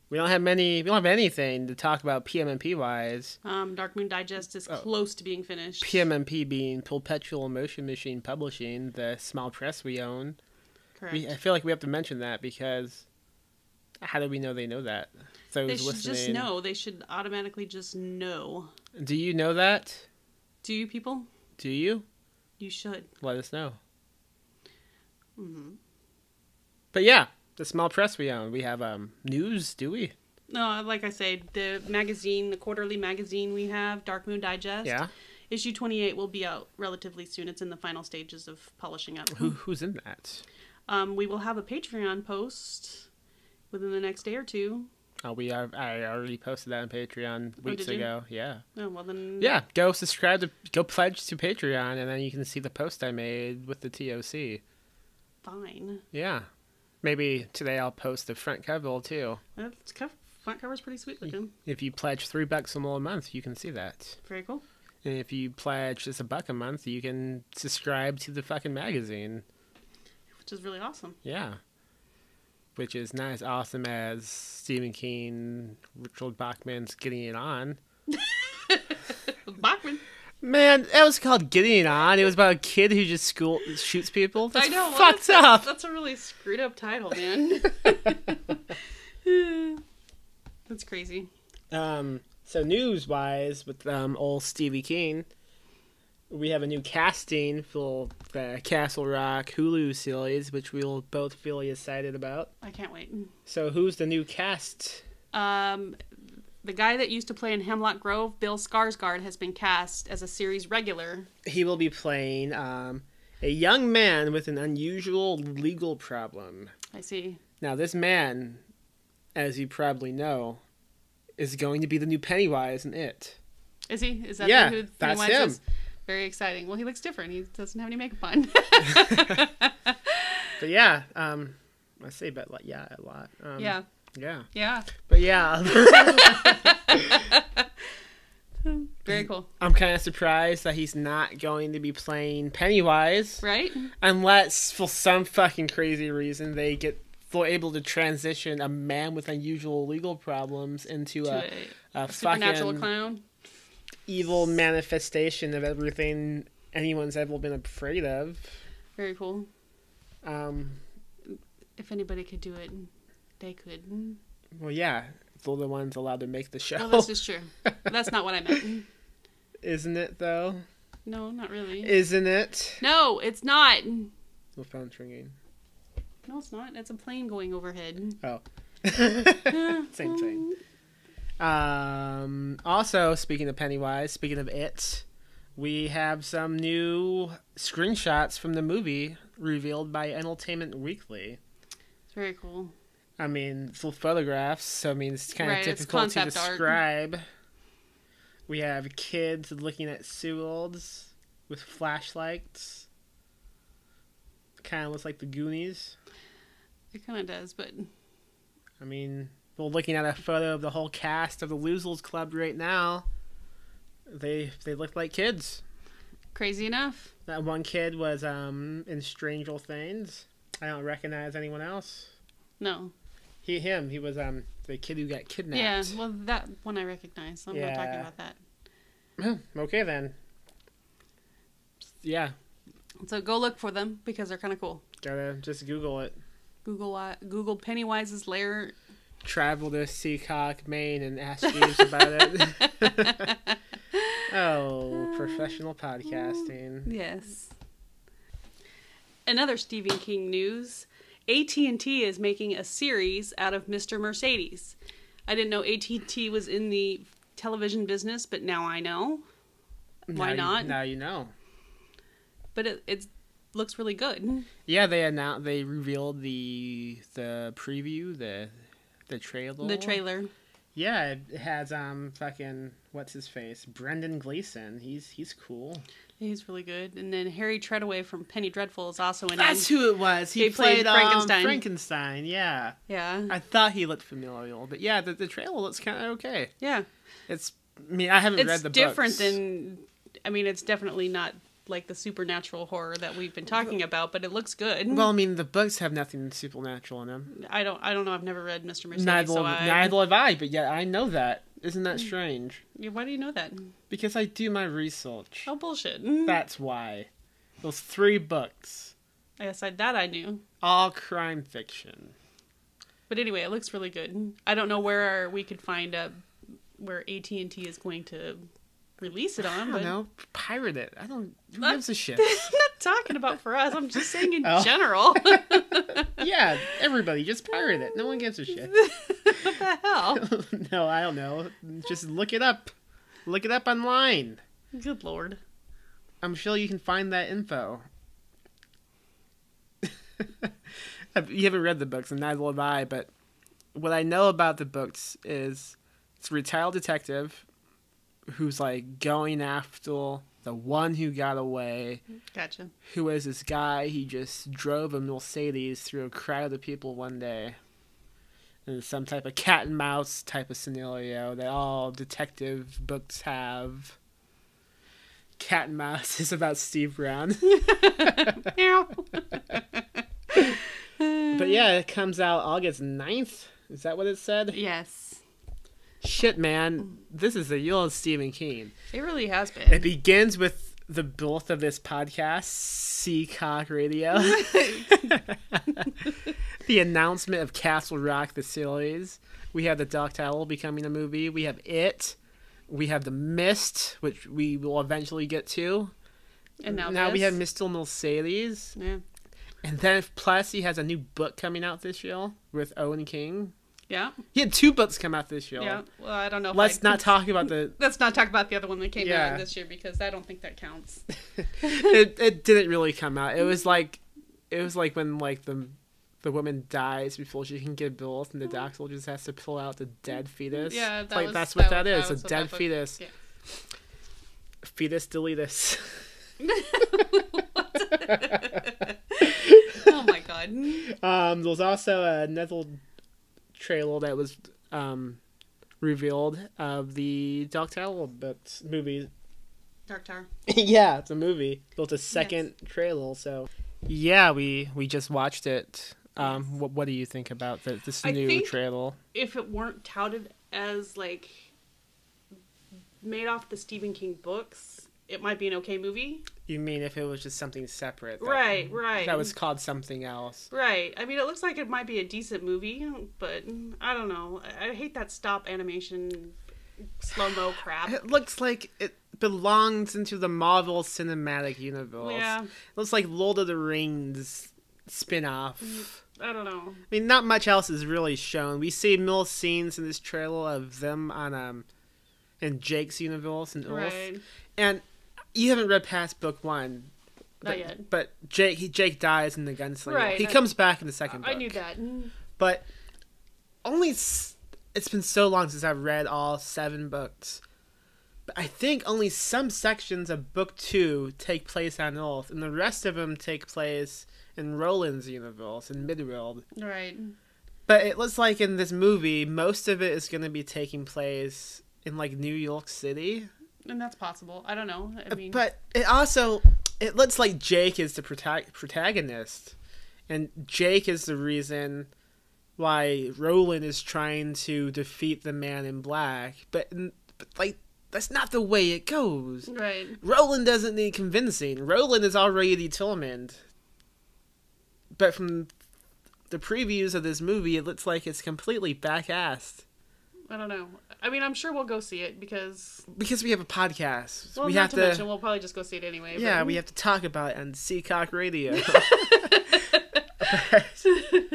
We don't have many. We don't have anything to talk about P M M P wise. Um, Dark Moon Digest is oh. close to being finished. P M M P being Perpetual Motion Machine Publishing, the small press we own. Correct. We, I feel like we have to mention that because how do we know they know that? So they should listening. just know. They should automatically just know. Do you know that? Do you people? Do you? You should. Let us know. Mm-hmm. But yeah. The small press we own. We have um, news, do we? No, like I said, the magazine, the quarterly magazine we have, Dark Moon Digest. Yeah. Issue twenty-eight will be out relatively soon. It's in the final stages of polishing up. Who, who's in that? Um, we will have a Patreon post within the next day or two. Oh, we are, I already posted that on Patreon weeks oh, ago. Yeah. Oh, well then. Yeah, go subscribe to, go pledge to Patreon, and then you can see the post I made with the T O C. Fine. Yeah. Maybe today I'll post the front cover, too. The front cover's pretty sweet looking. If you pledge three bucks or more a month, you can see that. Very cool. And if you pledge just a buck a month, you can subscribe to the fucking magazine. Which is really awesome. Yeah. Which is not as awesome as Stephen King, Richard Bachman's Getting It On. Bachman? Man, that was called Getting It On. It was about a kid who just school shoots people. That's I know. Well, fucked that's, up. That's a really screwed up title, man. That's crazy. Um, so news-wise, with um, old Stevie King, we have a new casting for the Castle Rock Hulu series, which we'll both feel excited about. I can't wait. So who's the new cast? Um... The guy that used to play in Hemlock Grove, Bill Skarsgård, has been cast as a series regular. He will be playing um, a young man with an unusual legal problem. I see. Now, this man, as you probably know, is going to be the new Pennywise in It. Is he? Is that yeah, who Pennywise that's him. is? Very exciting. Well, he looks different. He doesn't have any makeup on. But yeah, um, I say but like, yeah a lot. Um, yeah. Yeah. Yeah. But yeah. Very cool. I'm kind of surprised that he's not going to be playing Pennywise. Right? Unless for some fucking crazy reason they get they're able to transition a man with unusual legal problems into a, a, a, a supernatural fucking clown. Evil manifestation of everything anyone's ever been afraid of. Very cool. Um if anybody could do it, they could. Well, yeah. They're the ones allowed to make the show. Well, this is true. That's not what I meant. Isn't it, though? No, not really. Isn't it? No, it's not. The phone's ringing. No, it's not. It's a plane going overhead. Oh. Same thing. Um, also, speaking of Pennywise, speaking of It, we have some new screenshots from the movie revealed by Entertainment Weekly. It's very cool. I mean, full photographs, so I mean, it's kind of right, difficult to describe. Art. We have kids looking at seals with flashlights. Kind of looks like the Goonies. It kind of does, but... I mean, we're looking at a photo of the whole cast of the Losers Club right now. They they look like kids. Crazy enough. That one kid was um, in Stranger Things. I don't recognize anyone else. No. He, him, he was um the kid who got kidnapped. Yeah, well, that one I recognize. So I'm yeah. not talking about that. Okay, then. Yeah. So go look for them because they're kind of cool. Gotta just Google it. Google uh, Google Pennywise's Lair. Travel to Seacock, Maine, and ask James about it. Oh, uh, professional podcasting. Yes. Another Stephen King news. A T and T is making a series out of Mister Mercedes. I didn't know A T and T was in the television business, but now I know. Why now not? You, now you know. But it it's, looks really good. Yeah, they announced, they revealed the the preview, the the trailer. The trailer. Yeah, it has um fucking what's his face, Brendan Gleeson. He's he's cool. He's really good. And then Harry Treadaway from Penny Dreadful is also in. That's him. Who it was. He, he played, played Frankenstein. Um, Frankenstein, yeah. Yeah. I thought he looked familiar, but yeah, the, the trailer looks kind of okay. Yeah. It's. I mean, I haven't it's read the books. It's different than. I mean, it's definitely not like the supernatural horror that we've been talking about, but it looks good. Well, I mean, the books have nothing supernatural in them. I don't. I don't know. I've never read Mister Mercedes. Neither, so I... neither have I. But yeah, I know that. Isn't that strange? Yeah, why do you know that? Because I do my research. Oh, bullshit. That's why. Those three books. I guess I, that I knew. All crime fiction. But anyway, it looks really good. I don't know where we could find a, where A T and T is going to release it on. I don't but... know. Pirate it. I don't... Who I'm, gives a shit? I'm not talking about for us. I'm just saying in oh. general. Yeah, everybody. Just pirate it. No one gives a shit. What the hell? No, I don't know. Just look it up. Look it up online. Good lord. I'm sure you can find that info. You haven't read the books, and neither have I, but what I know about the books is it's a retired detective who's, like, going after the one who got away. Gotcha. Who is this guy. He just drove a Mercedes through a crowd of people one day. And it's some type of cat and mouse type of scenario that all detective books have. Cat and Mouse is about Steve Brown. But yeah, it comes out August ninth. Is that what it said? Yes. Shit, man. This is the year of Stephen King. It really has been. It begins with the birth of this podcast, Seacock Radio. The announcement of Castle Rock, the series. We have the Dark Tower becoming a movie. We have It. We have The Mist, which we will eventually get to. And now, now we have Mister Mercedes. Yeah. And then plus he has a new book coming out this year with Owen King. Yeah. He had two books come out this year. Yeah. Well, I don't know. If Let's I'd... not talk about the... Let's not talk about the other one that came yeah. out this year because I don't think that counts. it, it didn't really come out. It was like... It was like when like the... The woman dies before she can give birth, and the doctor just has to pull out the dead fetus. Yeah, that like was, that's what that, that is—a that dead fetus. Yeah. Fetus deletus. Oh my god! Um, there was also another trailer that was um, revealed of the Dark Tower movie. Dark Tower. Yeah, it's a movie. Built a second yes. trailer, so yeah, we we just watched it. Um, what, what do you think about the, this I new think trailer? If it weren't touted as like made off the Stephen King books, it might be an okay movie. You mean if it was just something separate? That, right, right. That was called something else. Right. I mean, it looks like it might be a decent movie, but I don't know. I, I hate that stop animation slow-mo crap. It looks like it belongs into the Marvel Cinematic Universe. Yeah. It looks like Lord of the Rings spin-off. Mm. I don't know. I mean, not much else is really shown. We see little scenes in this trailer of them on um, in Jake's universe and Earth. Right. And you haven't read past book one, not but, yet. But Jake he, Jake dies in the gunslinger. Right. He I, comes back in the second book. I knew that. But only s it's been so long since I've read all seven books. But I think only some sections of book two take place on Earth, and the rest of them take place in Roland's universe, in Midworld. Right. But it looks like in this movie, most of it is going to be taking place in, like, New York City. And that's possible. I don't know. I mean... But it also, it looks like Jake is the prota protagonist. And Jake is the reason why Roland is trying to defeat the Man in Black. But, but like... That's not the way it goes. Right. Roland doesn't need convincing. Roland is already determined. but from the previews of this movie, it looks like it's completely back-assed. I don't know. I mean, I'm sure we'll go see it because... Because we have a podcast. Well, we not have to, to mention, we'll probably just go see it anyway. Yeah, but... we have to talk about it on Seacock Radio. but...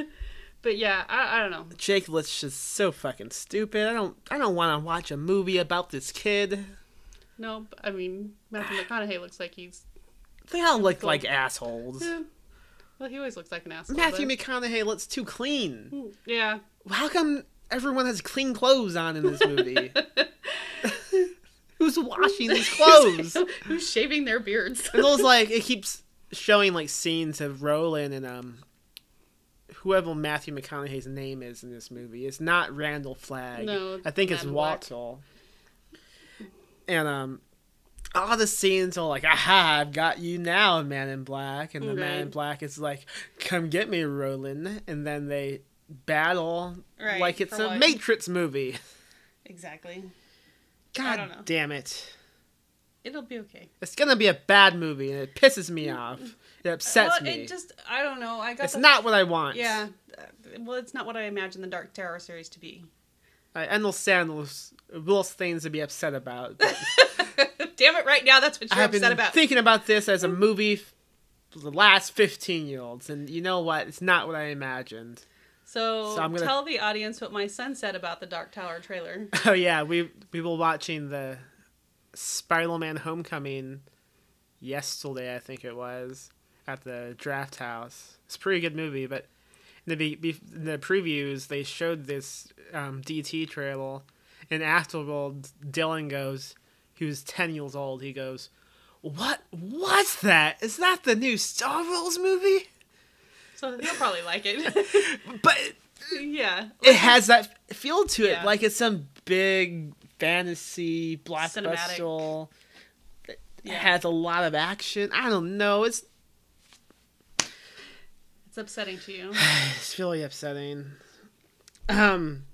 but yeah, I, I don't know. Jake Litch is so fucking stupid. I don't I don't want to watch a movie about this kid. No, I mean, Matthew McConaughey looks like he's... They all look like assholes. Yeah. Well, he always looks like an asshole. Matthew but... McConaughey looks too clean. Yeah. How come... Everyone has clean clothes on in this movie. Who's washing these clothes? Who's shaving their beards? It was like it keeps showing like scenes of Roland and um, whoever Matthew McConaughey's name is in this movie. It's not Randall Flagg. No, I think it's Wattle. And um, all the scenes are like, "Aha, I've got you now, Man in Black," and the okay. Man in Black is like, "Come get me, Roland," and then they. Battle right, like it's a life. Matrix movie. Exactly. God I don't know. Damn it. It'll be okay. It's gonna be a bad movie and it pisses me off. It upsets well, me. It just I don't know. I got It's the... not what I want. Yeah. Well, it's not what I imagined the Dark Tower series to be. Right, and those sandals those things to be upset about. But... damn it, right now that's what you're I've upset been about. Thinking about this as a movie for the last fifteen year olds, and you know what? It's not what I imagined. So, so I'm gonna... tell the audience what my son said about the Dark Tower trailer. Oh, yeah. We we were watching the Spider-Man Homecoming yesterday, I think it was, at the Draft House. It's a pretty good movie, but in the, in the previews, they showed this um, D T trailer, and afterwards, Dylan goes, he was ten years old, he goes, "What was that? Is that the new Star Wars movie?" So you'll probably like it. But yeah. Like, it has that feel to it. Yeah. Like it's some big fantasy blockbuster. It yeah. has a lot of action. I don't know. It's It's upsetting to you. It's really upsetting. Um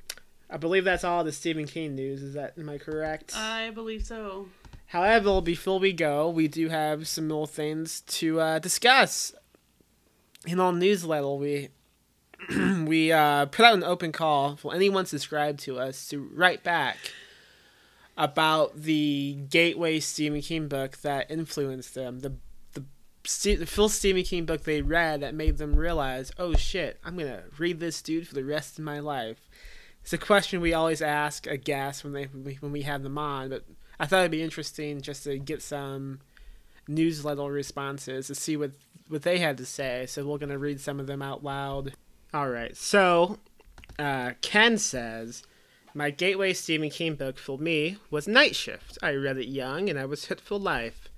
I believe that's all the Stephen King news. Is that am I correct? I believe so. However, before we go, we do have some little things to uh discuss. In our newsletter, we we uh, put out an open call for anyone subscribed to us to write back about the gateway Stephen King book that influenced them, the the, the full Stephen King book they read that made them realize, oh shit, I'm gonna read this dude for the rest of my life. It's a question we always ask a guest when they when we have them on, but I thought it'd be interesting just to get some newsletter responses to see what. what they had to say, so we're going to read some of them out loud. All right, so uh, Ken says, my gateway Stephen King book for me was Night Shift. I read it young, and I was hooked for life.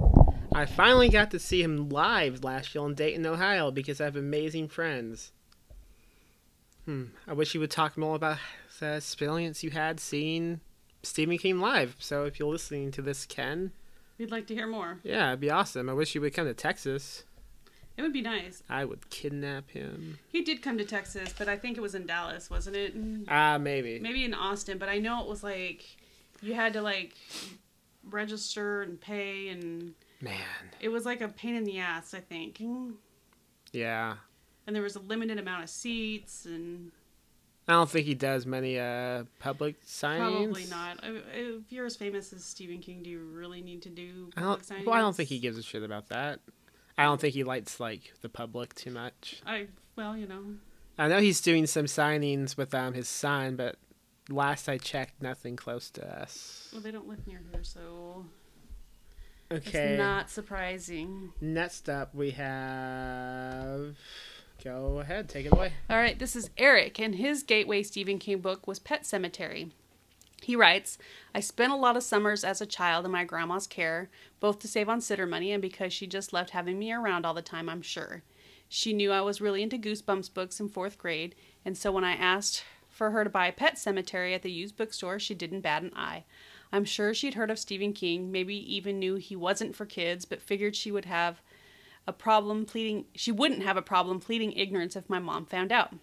I finally got to see him live last year in Dayton, Ohio, because I have amazing friends. Hmm, I wish you would talk more about the experience you had seeing Stephen King live. So if you're listening to this, Ken... we'd like to hear more. Yeah, it'd be awesome. I wish you would come to Texas. It would be nice. I would kidnap him. He did come to Texas, but I think it was in Dallas, wasn't it? Ah, uh, maybe. Maybe in Austin, but I know it was like, you had to like register and pay and... Man. It was like a pain in the ass, I think. Yeah. And there was a limited amount of seats and... I don't think he does many uh, public signings. Probably not. If you're as famous as Stephen King, do you really need to do public signings? Well, I don't think he gives a shit about that. I don't think he likes, like, the public too much. I, well, you know. I know he's doing some signings with um, his son, but last I checked, nothing close to us. Well, they don't live near here, so... okay. It's not surprising. Next up, we have... go ahead, take it away. All right, this is Eric, and his gateway Stephen King book was Pet Sematary. He writes, I spent a lot of summers as a child in my grandma's care, both to save on sitter money and because she just loved having me around all the time, I'm sure. She knew I was really into Goosebumps books in fourth grade, and so when I asked for her to buy Pet Sematary at the used bookstore, she didn't bat an eye. I'm sure she'd heard of Stephen King, maybe even knew he wasn't for kids, but figured she would have a problem pleading she wouldn't have a problem pleading ignorance if my mom found out.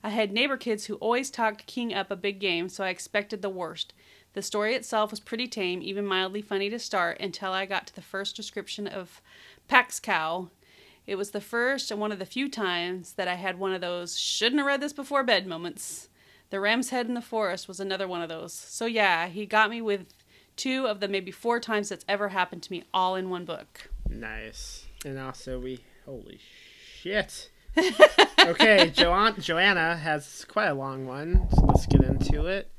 I had neighbor kids who always talked King up a big game, so I expected the worst. The story itself was pretty tame, even mildly funny to start, until I got to the first description of Pax Cow It was the first and one of the few times that I had one of those shouldn't have read this before bed moments. The Ram's Head in the Forest was another one of those. So yeah, he got me with two of the maybe four times that's ever happened to me all in one book. Nice. And also we... Holy shit. Okay, jo- Joanna has quite a long one, so let's get into it.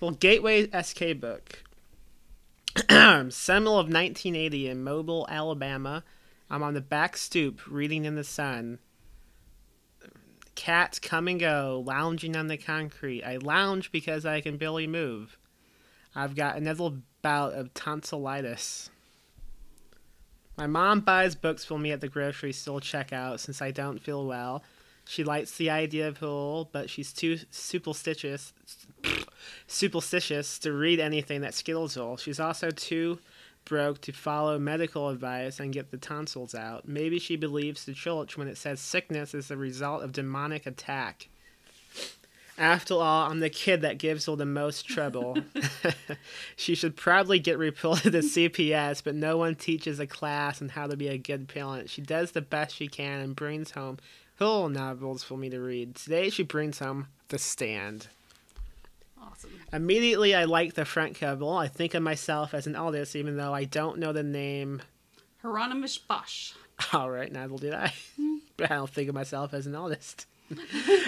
Well, Gateway S K book. Seminole of nineteen eighty in Mobile, Alabama. I'm on the back stoop, reading in the sun. Cats come and go, lounging on the concrete. I lounge because I can barely move. I've got another bout of tonsillitis. My mom buys books for me at the grocery store checkout since I don't feel well. She likes the idea of her, but she's too superstitious superstitious to read anything that scares her. She's also too broke to follow medical advice and get the tonsils out. Maybe she believes the church when it says sickness is the result of demonic attack. After all, I'm the kid that gives her the most trouble. She should probably get reported to C P S, but no one teaches a class on how to be a good parent. She does the best she can and brings home whole novels for me to read. Today she brings home The Stand. Awesome. Immediately I like the front cover. I think of myself as an artist, even though I don't know the name. Hieronymus Bosch. All right, neither did I. But I don't think of myself as an artist.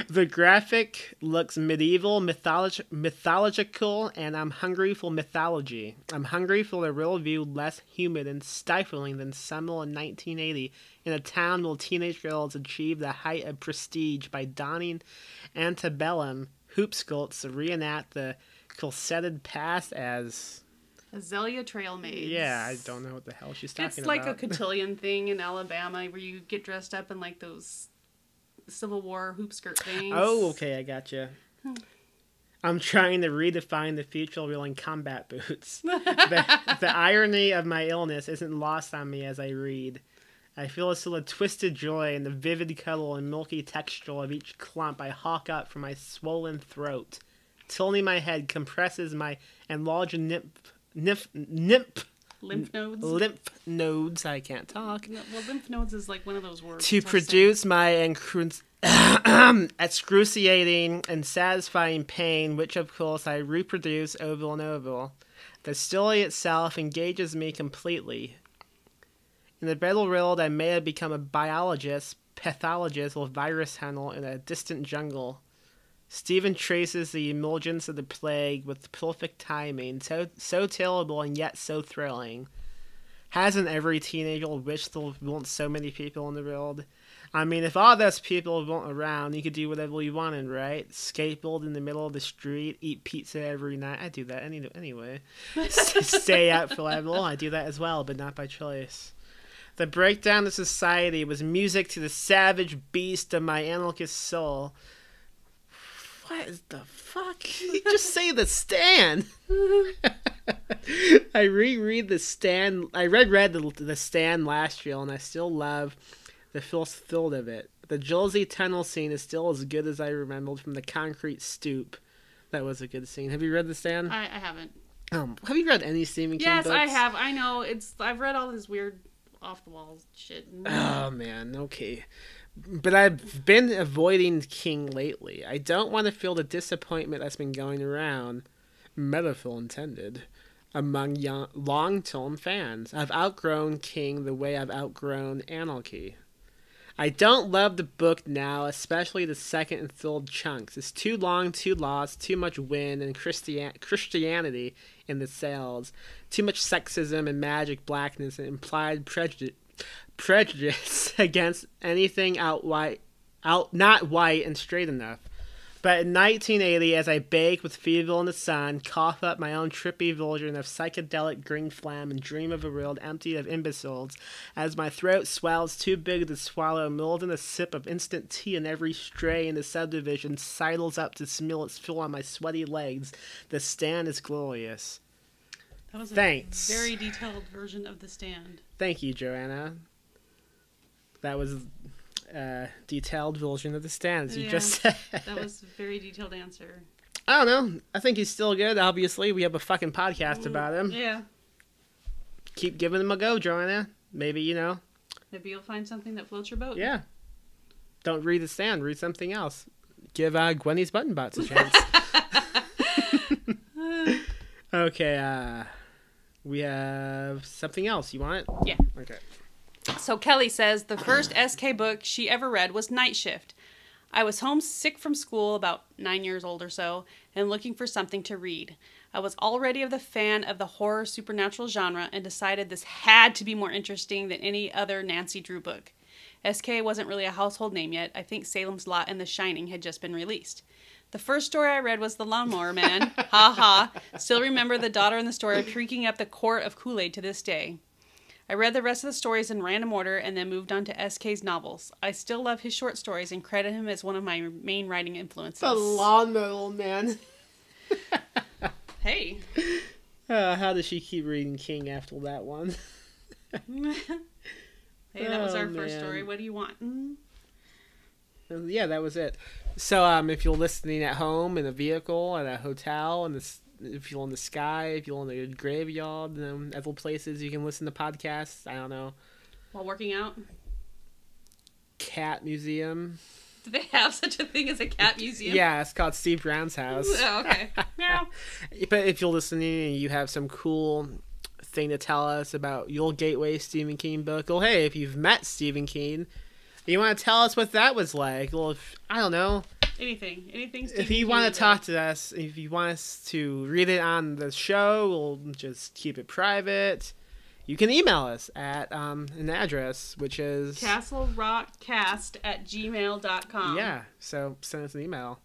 The graphic looks medieval, mythologi- mythological, and I'm hungry for mythology. I'm hungry for a real view less humid and stifling than summer in nineteen eighty, in a town where teenage girls achieve the height of prestige by donning antebellum hoop skirts to reenact the corseted past as... Azalea Trail Maids. Yeah, I don't know what the hell she's talking about. It's like about. a cotillion thing in Alabama where you get dressed up in like those... Civil War hoop skirt things. Oh, okay, I gotcha. Hmm. I'm trying to redefine the future wearing combat boots. the, the irony of my illness isn't lost on me as I read. I feel a sort of twisted joy in the vivid color and milky texture of each clump I hawk up from my swollen throat. Tilting my head compresses my enlarged nymph... nymph... nymph... Lymph nodes? Lymph nodes. I can't talk. No, well, lymph nodes is like one of those words. To produce my excru- excruciating and satisfying pain, which, of course, I reproduce over and over. The story itself engages me completely. In the better world, I may have become a biologist, pathologist, or virus hunter in a distant jungle. Stephen traces the emergence of the plague with perfect timing, so, so terrible and yet so thrilling. Hasn't every teenager wished there weren't so many people in the world? I mean, if all those people weren't around, you could do whatever you wanted, right? Skateboard in the middle of the street, eat pizza every night. I do that any, anyway. Stay out forever. I do that as well, but not by choice. The breakdown of society was music to the savage beast of my anarchist soul. What is the fuck? Just say The Stand. I reread The Stand. I read read the, the Stand last year, and I still love the first third of it. The Jersey Tunnel scene is still as good as I remembered from the concrete stoop. That was a good scene. Have you read The Stand? I, I haven't. Um, have you read any Stephen King yes, books? Yes, I have. I know. It's. I've read all this weird off-the-wall shit. Oh, man. Okay. But I've been avoiding King lately. I don't want to feel the disappointment that's been going around, metaphor intended, among young, long-term fans. I've outgrown King the way I've outgrown anarchy. I don't love the book now, especially the second and third chunks. It's too long, too lost, too much wind and Christian- Christianity in the sails, too much sexism and magic blackness and implied prejudice. prejudice against anything out white out not white and straight enough. But in nineteen eighty, as I bake with fever in the sun, cough up my own trippy version of psychedelic green phlegm and dream of a world empty of imbeciles, as my throat swells too big to swallow more than a sip of instant tea, and every stray in the subdivision sidles up to smell its fill on my sweaty legs, the stand is glorious. That was a Thanks. very detailed version of The Stand. Thank you, Joanna. That was a detailed version of The Stand, as yeah, you just said. That was a very detailed answer. I don't know. I think he's still good, obviously. We have a fucking podcast mm, about him. Yeah. Keep giving him a go, Joanna. Maybe, you know, Maybe you'll find something that floats your boat. Yeah. Don't read The Stand. Read something else. Give uh, Gwenny's Button Bots a chance. Okay. Uh, we have something else. You want it? Yeah. Okay. So Kelly says the first S K book she ever read was Night Shift. I was homesick from school, about nine years old or so, and looking for something to read. I was already of the fan of the horror supernatural genre and decided this had to be more interesting than any other Nancy Drew book. S K wasn't really a household name yet. I think Salem's Lot and The Shining had just been released. The first story I read was The Lawnmower Man. Ha ha. Still remember the daughter in the story creaking up the quart of Kool-Aid to this day. I read the rest of the stories in random order and then moved on to S K's novels. I still love his short stories and credit him as one of my main writing influences. The Lawnmower Man. Hey. Uh, how does she keep reading King after that one? Hey, that was our oh, first story. What do you want? Mm? Yeah, that was it. So um, if you're listening at home, in a vehicle, at a hotel, in the, if you're in the sky, if you're in a graveyard, um, other places you can listen to podcasts. I don't know. While working out? Cat museum. Do they have such a thing as a cat museum? Yeah, it's called Steve Brown's house. Oh, okay. Meow. But if you're listening and you have some cool thing to tell us about your gateway Stephen King book, or hey, if you've met Stephen King, you want to tell us what that was like, well, if, I don't know. Anything. Anything Stephen If you King want to talk to us, if you want us to read it on the show, we'll just keep it private. You can email us at um, an address, which is castle rock cast at gmail dot com. Yeah, so send us an email.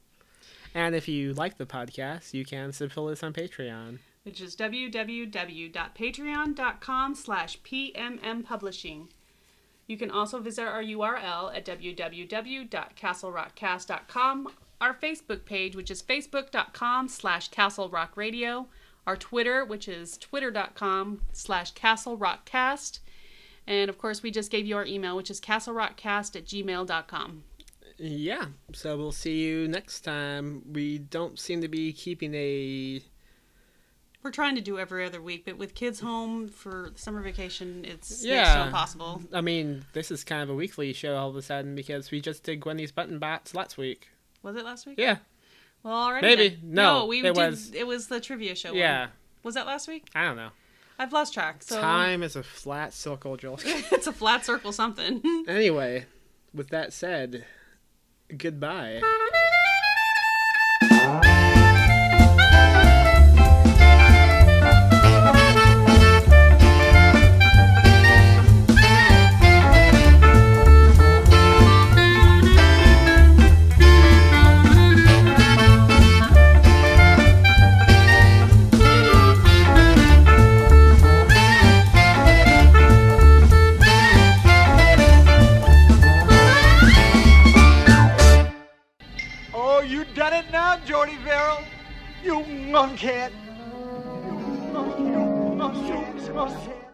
And if you like the podcast, you can support us on Patreon, which is w w w dot patreon dot com slash p m m publishing. You can also visit our U R L at w w w dot castle rock cast dot com, our Facebook page, which is facebook dot com slash castle rock radio, our Twitter, which is twitter dot com slash castle rock cast, and of course we just gave you our email, which is castle rock cast at gmail dot com. Yeah, so we'll see you next time. We don't seem to be keeping a... We're trying to do every other week, but with kids home for summer vacation, it's yeah. impossible. I mean, this is kind of a weekly show all of a sudden because we just did Gwenny's Button Bots last week. Was it last week? Yeah. Well, already. Maybe. No, no, we it did, was. It was the trivia show yeah. one. Was that last week? I don't know. I've lost track. So. Time is a flat circle, Joel. It's a flat circle something. Anyway, with that said, goodbye. You monkey! You monkey! You monkey! You monkey!